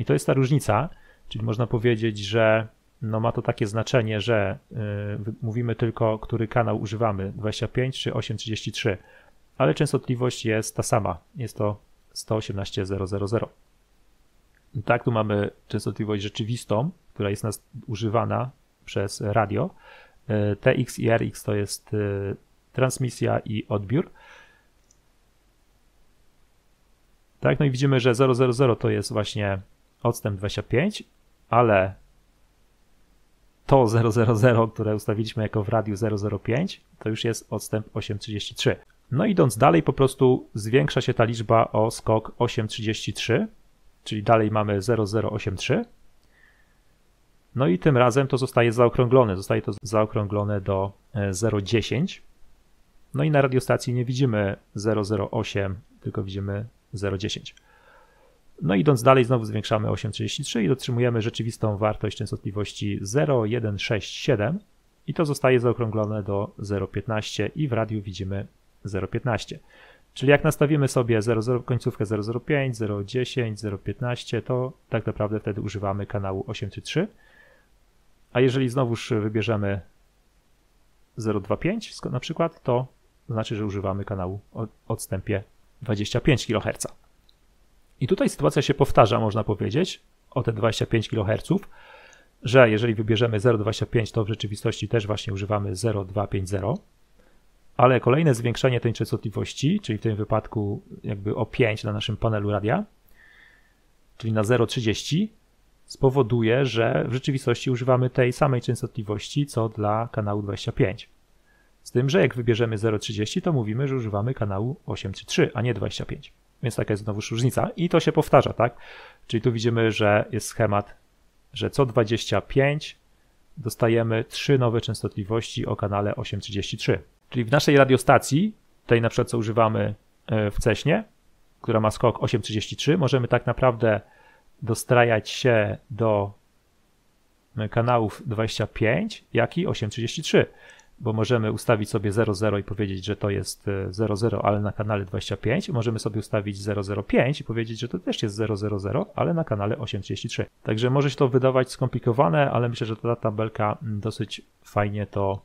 I to jest ta różnica, czyli można powiedzieć, że no ma to takie znaczenie, że yy, mówimy tylko, który kanał używamy, dwadzieścia pięć czy osiem przecinek trzydzieści trzy, ale częstotliwość jest ta sama, jest to sto osiemnaście zero zero zero. I tak, tu mamy częstotliwość rzeczywistą, która jest nas używana przez radio. T X i R X to jest transmisja i odbiór. Tak, no i widzimy, że zero zero zero to jest właśnie odstęp dwadzieścia pięć, ale to zero zero zero, które ustawiliśmy jako w radiu zero zero pięć, to już jest odstęp osiem przecinek trzydzieści trzy. No idąc dalej, po prostu zwiększa się ta liczba o skok osiem przecinek trzydzieści trzy, czyli dalej mamy zero zero osiem trzy. No i tym razem to zostaje zaokrąglone, zostaje to zaokrąglone do zero przecinek dziesięć. No i na radiostacji nie widzimy zero zero osiem, tylko widzimy zero przecinek dziesięć. No idąc dalej znowu zwiększamy osiem trzydzieści trzy i dotrzymujemy rzeczywistą wartość częstotliwości zero przecinek sto sześćdziesiąt siedem i to zostaje zaokrąglone do zero przecinek piętnaście i w radiu widzimy zero przecinek piętnaście. Czyli jak nastawimy sobie zero przecinek zero, końcówkę zero przecinek zero pięć, zero przecinek dziesięć, zero przecinek piętnaście, to tak naprawdę wtedy używamy kanału osiem trzydzieści trzy. A jeżeli znowuż wybierzemy zero przecinek dwadzieścia pięć na przykład, to znaczy, że używamy kanału o odstępie dwadzieścia pięć kiloherców. I tutaj sytuacja się powtarza, można powiedzieć, o te dwadzieścia pięć kiloherców, że jeżeli wybierzemy zero przecinek dwadzieścia pięć, to w rzeczywistości też właśnie używamy zero przecinek dwieście pięćdziesiąt, ale kolejne zwiększenie tej częstotliwości, czyli w tym wypadku jakby o pięć na naszym panelu radia, czyli na zero przecinek trzydzieści, spowoduje, że w rzeczywistości używamy tej samej częstotliwości, co dla kanału dwadzieścia pięć. Z tym, że jak wybierzemy zero przecinek trzydzieści, to mówimy, że używamy kanału osiem przecinek trzydzieści trzy, a nie dwadzieścia pięć. Więc taka jest znowu różnica i to się powtarza, tak? Czyli tu widzimy, że jest schemat, że co dwadzieścia pięć dostajemy trzy nowe częstotliwości o kanale osiem przecinek trzydzieści trzy. Czyli w naszej radiostacji, tej na przykład co używamy w Ceśnie, która ma skok osiem przecinek trzydzieści trzy, możemy tak naprawdę dostrajać się do kanałów dwadzieścia pięć, jak i osiem przecinek trzydzieści trzy, bo możemy ustawić sobie zero przecinek zero i powiedzieć, że to jest zero przecinek zero, ale na kanale dwadzieścia pięć. Możemy sobie ustawić zero przecinek zero pięć i powiedzieć, że to też jest zero przecinek zero zero, ale na kanale osiem przecinek trzydzieści trzy. Także może się to wydawać skomplikowane, ale myślę, że ta tabelka dosyć fajnie to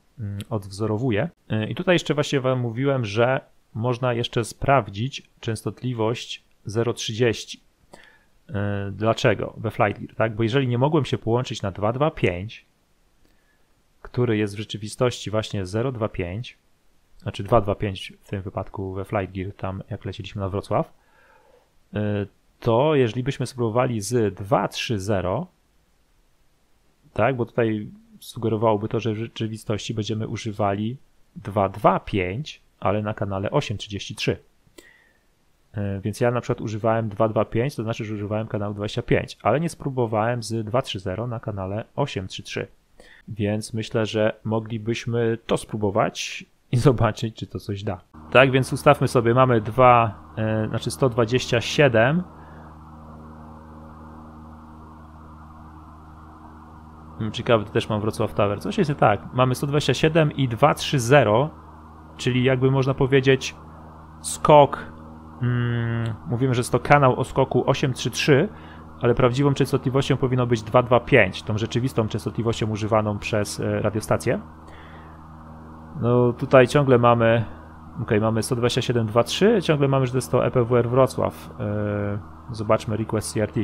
odwzorowuje. I tutaj jeszcze właśnie wam mówiłem, że można jeszcze sprawdzić częstotliwość zero przecinek trzydzieści. Dlaczego? We FlightGear, tak? Bo jeżeli nie mogłem się połączyć na dwieście dwadzieścia pięć, który jest w rzeczywistości właśnie zero przecinek dwadzieścia pięć, znaczy dwieście dwadzieścia pięć w tym wypadku we FlightGear, tam jak lecieliśmy na Wrocław, to jeżeli byśmy spróbowali z dwieście trzydzieści, tak, bo tutaj sugerowałoby to, że w rzeczywistości będziemy używali dwieście dwadzieścia pięć, ale na kanale osiem przecinek trzydzieści trzy. Więc ja na przykład używałem dwieście dwadzieścia pięć, to znaczy, że używałem kanału dwadzieścia pięć, ale nie spróbowałem z dwieście trzydzieści na kanale osiem przecinek trzydzieści trzy. Więc myślę, że moglibyśmy to spróbować i zobaczyć, czy to coś da. Tak więc ustawmy sobie, mamy dwa, znaczy sto dwadzieścia siedem. Ciekawe, to też mam Wrocław Tower. Coś jest nie tak. Mamy sto dwadzieścia siedem i dwieście trzydzieści, czyli jakby można powiedzieć skok. Hmm, mówimy, że jest to kanał o skoku osiem przecinek trzydzieści trzy, ale prawdziwą częstotliwością powinno być dwieście dwadzieścia pięć, tą rzeczywistą częstotliwością używaną przez radiostację. No tutaj ciągle mamy, ok, mamy sto dwadzieścia siedem przecinek dwadzieścia trzy, ciągle mamy, że to jest to E P W A Wrocław. Yy, zobaczmy request C R T.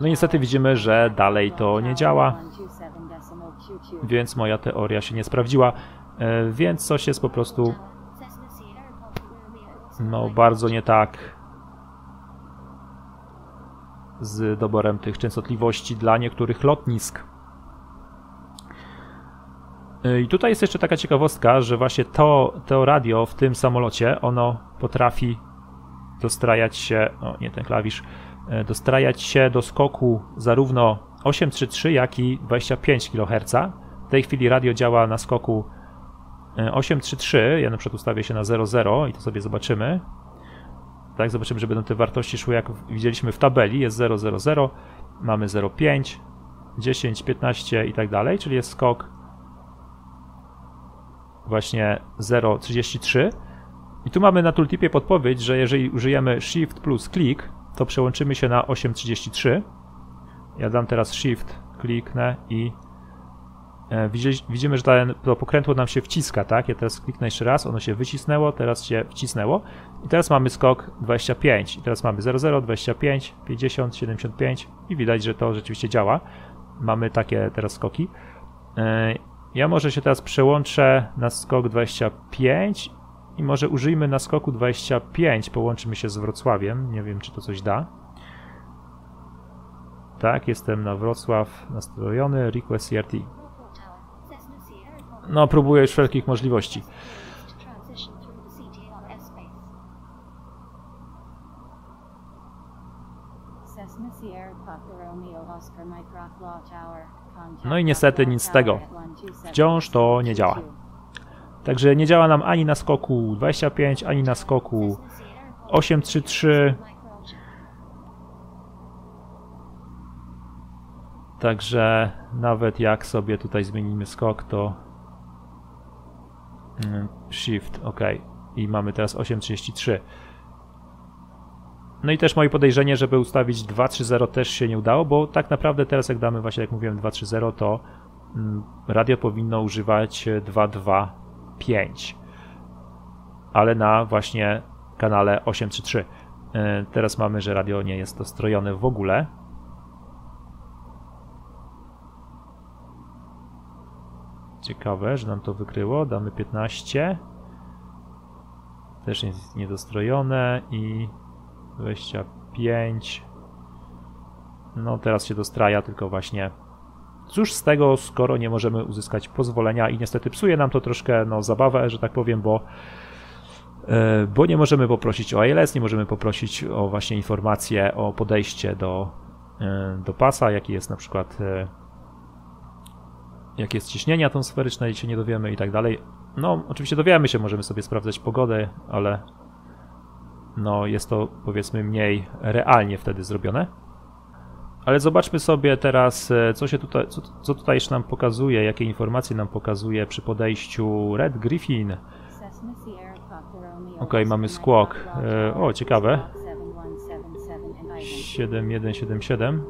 No niestety widzimy, że dalej to nie działa, więc moja teoria się nie sprawdziła, więc coś jest po prostu no bardzo nie tak z doborem tych częstotliwości dla niektórych lotnisk. I tutaj jest jeszcze taka ciekawostka, że właśnie to, to radio w tym samolocie, ono potrafi dostrajać się, o nie ten klawisz, dostrajać się do skoku zarówno osiem przecinek trzydzieści trzy, jak i dwadzieścia pięć kiloherców. W tej chwili radio działa na skoku osiem przecinek trzydzieści trzy, ja na przykład ustawię się na zero przecinek zero i to sobie zobaczymy. Tak, zobaczymy, że będą te wartości szły, jak widzieliśmy w tabeli, jest zero przecinek zero zero, mamy zero przecinek pięć, dziesięć, piętnaście i tak dalej, czyli jest skok właśnie zero przecinek trzydzieści trzy. I tu mamy na tooltipie podpowiedź, że jeżeli użyjemy Shift plus klik, to przełączymy się na osiem przecinek trzydzieści trzy. Ja dam teraz Shift, kliknę i widzimy, że to pokrętło nam się wciska, tak? Ja teraz kliknę jeszcze raz, ono się wycisnęło, teraz się wcisnęło. I teraz mamy skok dwadzieścia pięć. I teraz mamy zero przecinek zero, dwadzieścia pięć, pięćdziesiąt, siedemdziesiąt pięć i widać, że to rzeczywiście działa. Mamy takie teraz skoki. Ja może się teraz przełączę na skok dwadzieścia pięć. I może użyjmy na skoku dwadzieścia pięć, połączymy się z Wrocławiem, nie wiem, czy to coś da. Tak, jestem na Wrocław nastrojony, request C R T. No, próbuję już wszelkich możliwości. No i niestety nic z tego. Wciąż to nie działa. Także nie działa nam ani na skoku dwadzieścia pięć, ani na skoku osiem trzy trzy. Także nawet jak sobie tutaj zmienimy skok, to shift, ok. I mamy teraz osiem trzydzieści trzy. No i też moje podejrzenie, żeby ustawić dwa trzydzieści też się nie udało, bo tak naprawdę teraz jak damy właśnie, jak mówiłem, dwa trzydzieści, to radio powinno używać dwa dwa pięć, ale na właśnie kanale osiem trzydzieści trzy. Teraz mamy, że radio nie jest dostrojone w ogóle. Ciekawe, że nam to wykryło. Damy piętnaście. Też jest niedostrojone i dwadzieścia pięć. No teraz się dostraja, tylko właśnie cóż z tego, skoro nie możemy uzyskać pozwolenia i niestety psuje nam to troszkę no, zabawę, że tak powiem, bo, yy, bo nie możemy poprosić o I L S, nie możemy poprosić o właśnie informację o podejście do, yy, do pasa, jaki jest na przykład yy, jakie jest ciśnienie atmosferyczne i się nie dowiemy i tak dalej. No oczywiście dowiemy się, możemy sobie sprawdzać pogodę, ale no jest to powiedzmy mniej realnie wtedy zrobione. Ale zobaczmy sobie teraz, co, się tutaj, co, co tutaj jeszcze nam pokazuje, jakie informacje nam pokazuje przy podejściu Red Griffin. Ok, mamy skok. O, ciekawe. siedem jeden siedem siedem.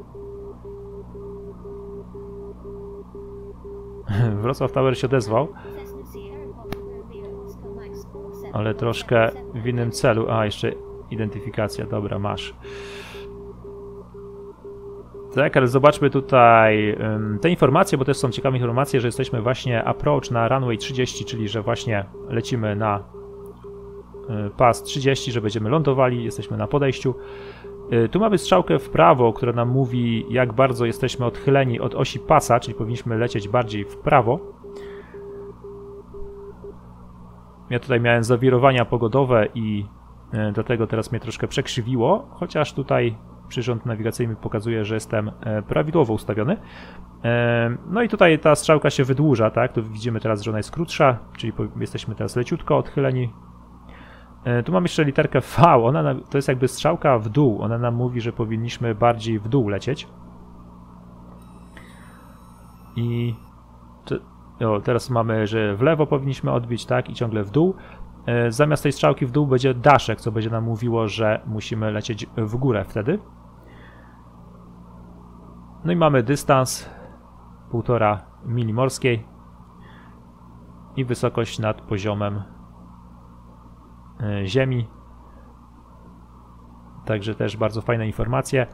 Wrocław Tower się odezwał, ale troszkę w innym celu. A, jeszcze identyfikacja, dobra, masz. Tak, ale zobaczmy tutaj te informacje, bo też są ciekawe informacje, że jesteśmy właśnie approach na runway trzydzieści, czyli że właśnie lecimy na pas trzydzieści, że będziemy lądowali, jesteśmy na podejściu. Tu mamy strzałkę w prawo, która nam mówi, jak bardzo jesteśmy odchyleni od osi pasa, czyli powinniśmy lecieć bardziej w prawo. Ja tutaj miałem zawirowania pogodowe i dlatego teraz mnie troszkę przekrzywiło, chociaż tutaj przyrząd nawigacyjny pokazuje, że jestem prawidłowo ustawiony. No i tutaj ta strzałka się wydłuża, tak? Tu widzimy teraz, że ona jest krótsza, czyli jesteśmy teraz leciutko odchyleni. Tu mam jeszcze literkę V, ona to jest jakby strzałka w dół, ona nam mówi, że powinniśmy bardziej w dół lecieć. I te, o, teraz mamy, że w lewo powinniśmy odbić, tak, i ciągle w dół. Zamiast tej strzałki w dół będzie daszek, co będzie nam mówiło, że musimy lecieć w górę wtedy. No i mamy dystans półtora mili morskiej i wysokość nad poziomem ziemi. Także też bardzo fajne informacje.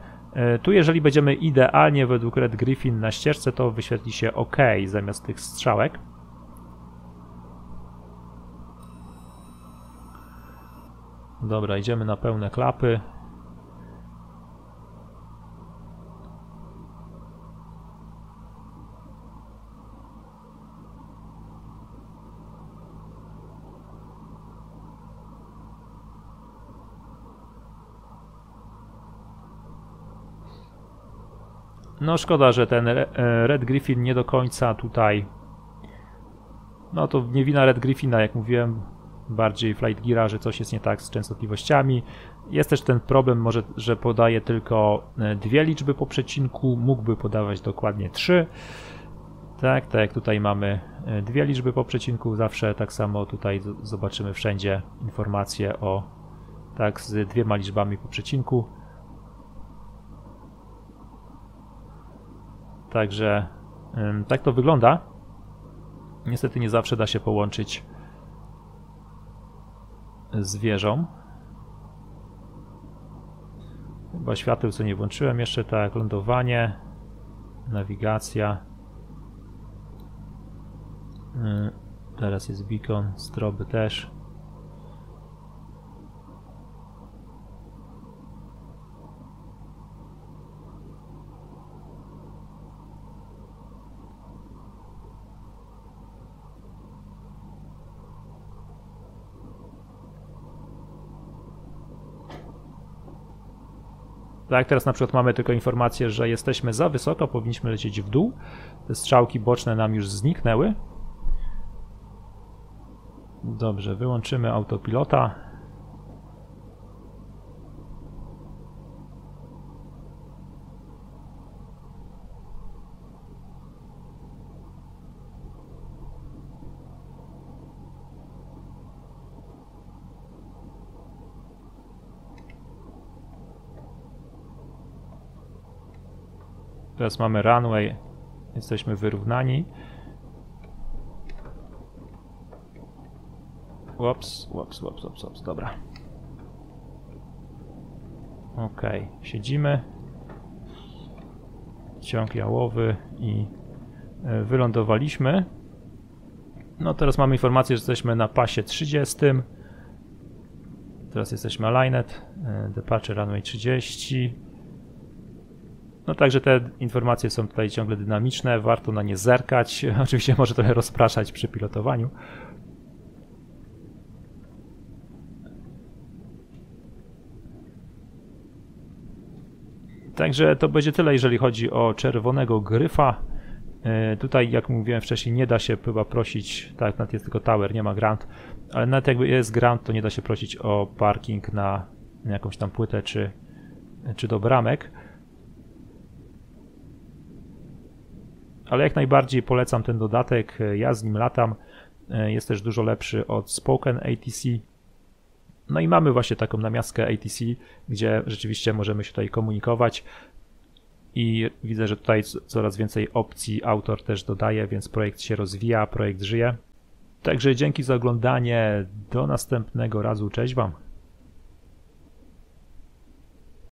Tu jeżeli będziemy idealnie według Red Griffin na ścieżce, to wyświetli się OK zamiast tych strzałek. Dobra, idziemy na pełne klapy. No szkoda, że ten Red Griffin nie do końca tutaj, no to nie wina Red Griffina, jak mówiłem, bardziej FlightGeara, że coś jest nie tak z częstotliwościami. Jest też ten problem może, że podaje tylko dwie liczby po przecinku, mógłby podawać dokładnie trzy. Tak, tak jak tutaj mamy dwie liczby po przecinku, zawsze tak samo tutaj zobaczymy wszędzie informacje o tak z dwiema liczbami po przecinku. Także tak to wygląda. Niestety nie zawsze da się połączyć z wieżą. Chyba świateł co nie włączyłem jeszcze, tak, lądowanie, nawigacja. Teraz jest beacon, stroby też. Tak jak teraz na przykład mamy tylko informację, że jesteśmy za wysoko, powinniśmy lecieć w dół. Te strzałki boczne nam już zniknęły. Dobrze, wyłączymy autopilota. Teraz mamy runway, jesteśmy wyrównani. Ups, ups, ups, ups, ups, dobra. Ok, siedzimy. Ciąg jałowy i wylądowaliśmy. No teraz mamy informację, że jesteśmy na pasie trzydziestym. Teraz jesteśmy aligned, departure runway trzydzieści. No także te informacje są tutaj ciągle dynamiczne, warto na nie zerkać. Oczywiście może trochę rozpraszać przy pilotowaniu. Także to będzie tyle, jeżeli chodzi o czerwonego gryfa. Tutaj, jak mówiłem wcześniej, nie da się chyba prosić, tak, nawet jest tylko tower, nie ma grant, ale nawet jakby jest grant, to nie da się prosić o parking na jakąś tam płytę czy, czy do bramek. Ale jak najbardziej polecam ten dodatek, ja z nim latam, jest też dużo lepszy od Spoken A T C. No i mamy właśnie taką namiastkę A T C, gdzie rzeczywiście możemy się tutaj komunikować i widzę, że tutaj coraz więcej opcji autor też dodaje, więc projekt się rozwija, projekt żyje. Także dzięki za oglądanie, do następnego razu, cześć Wam!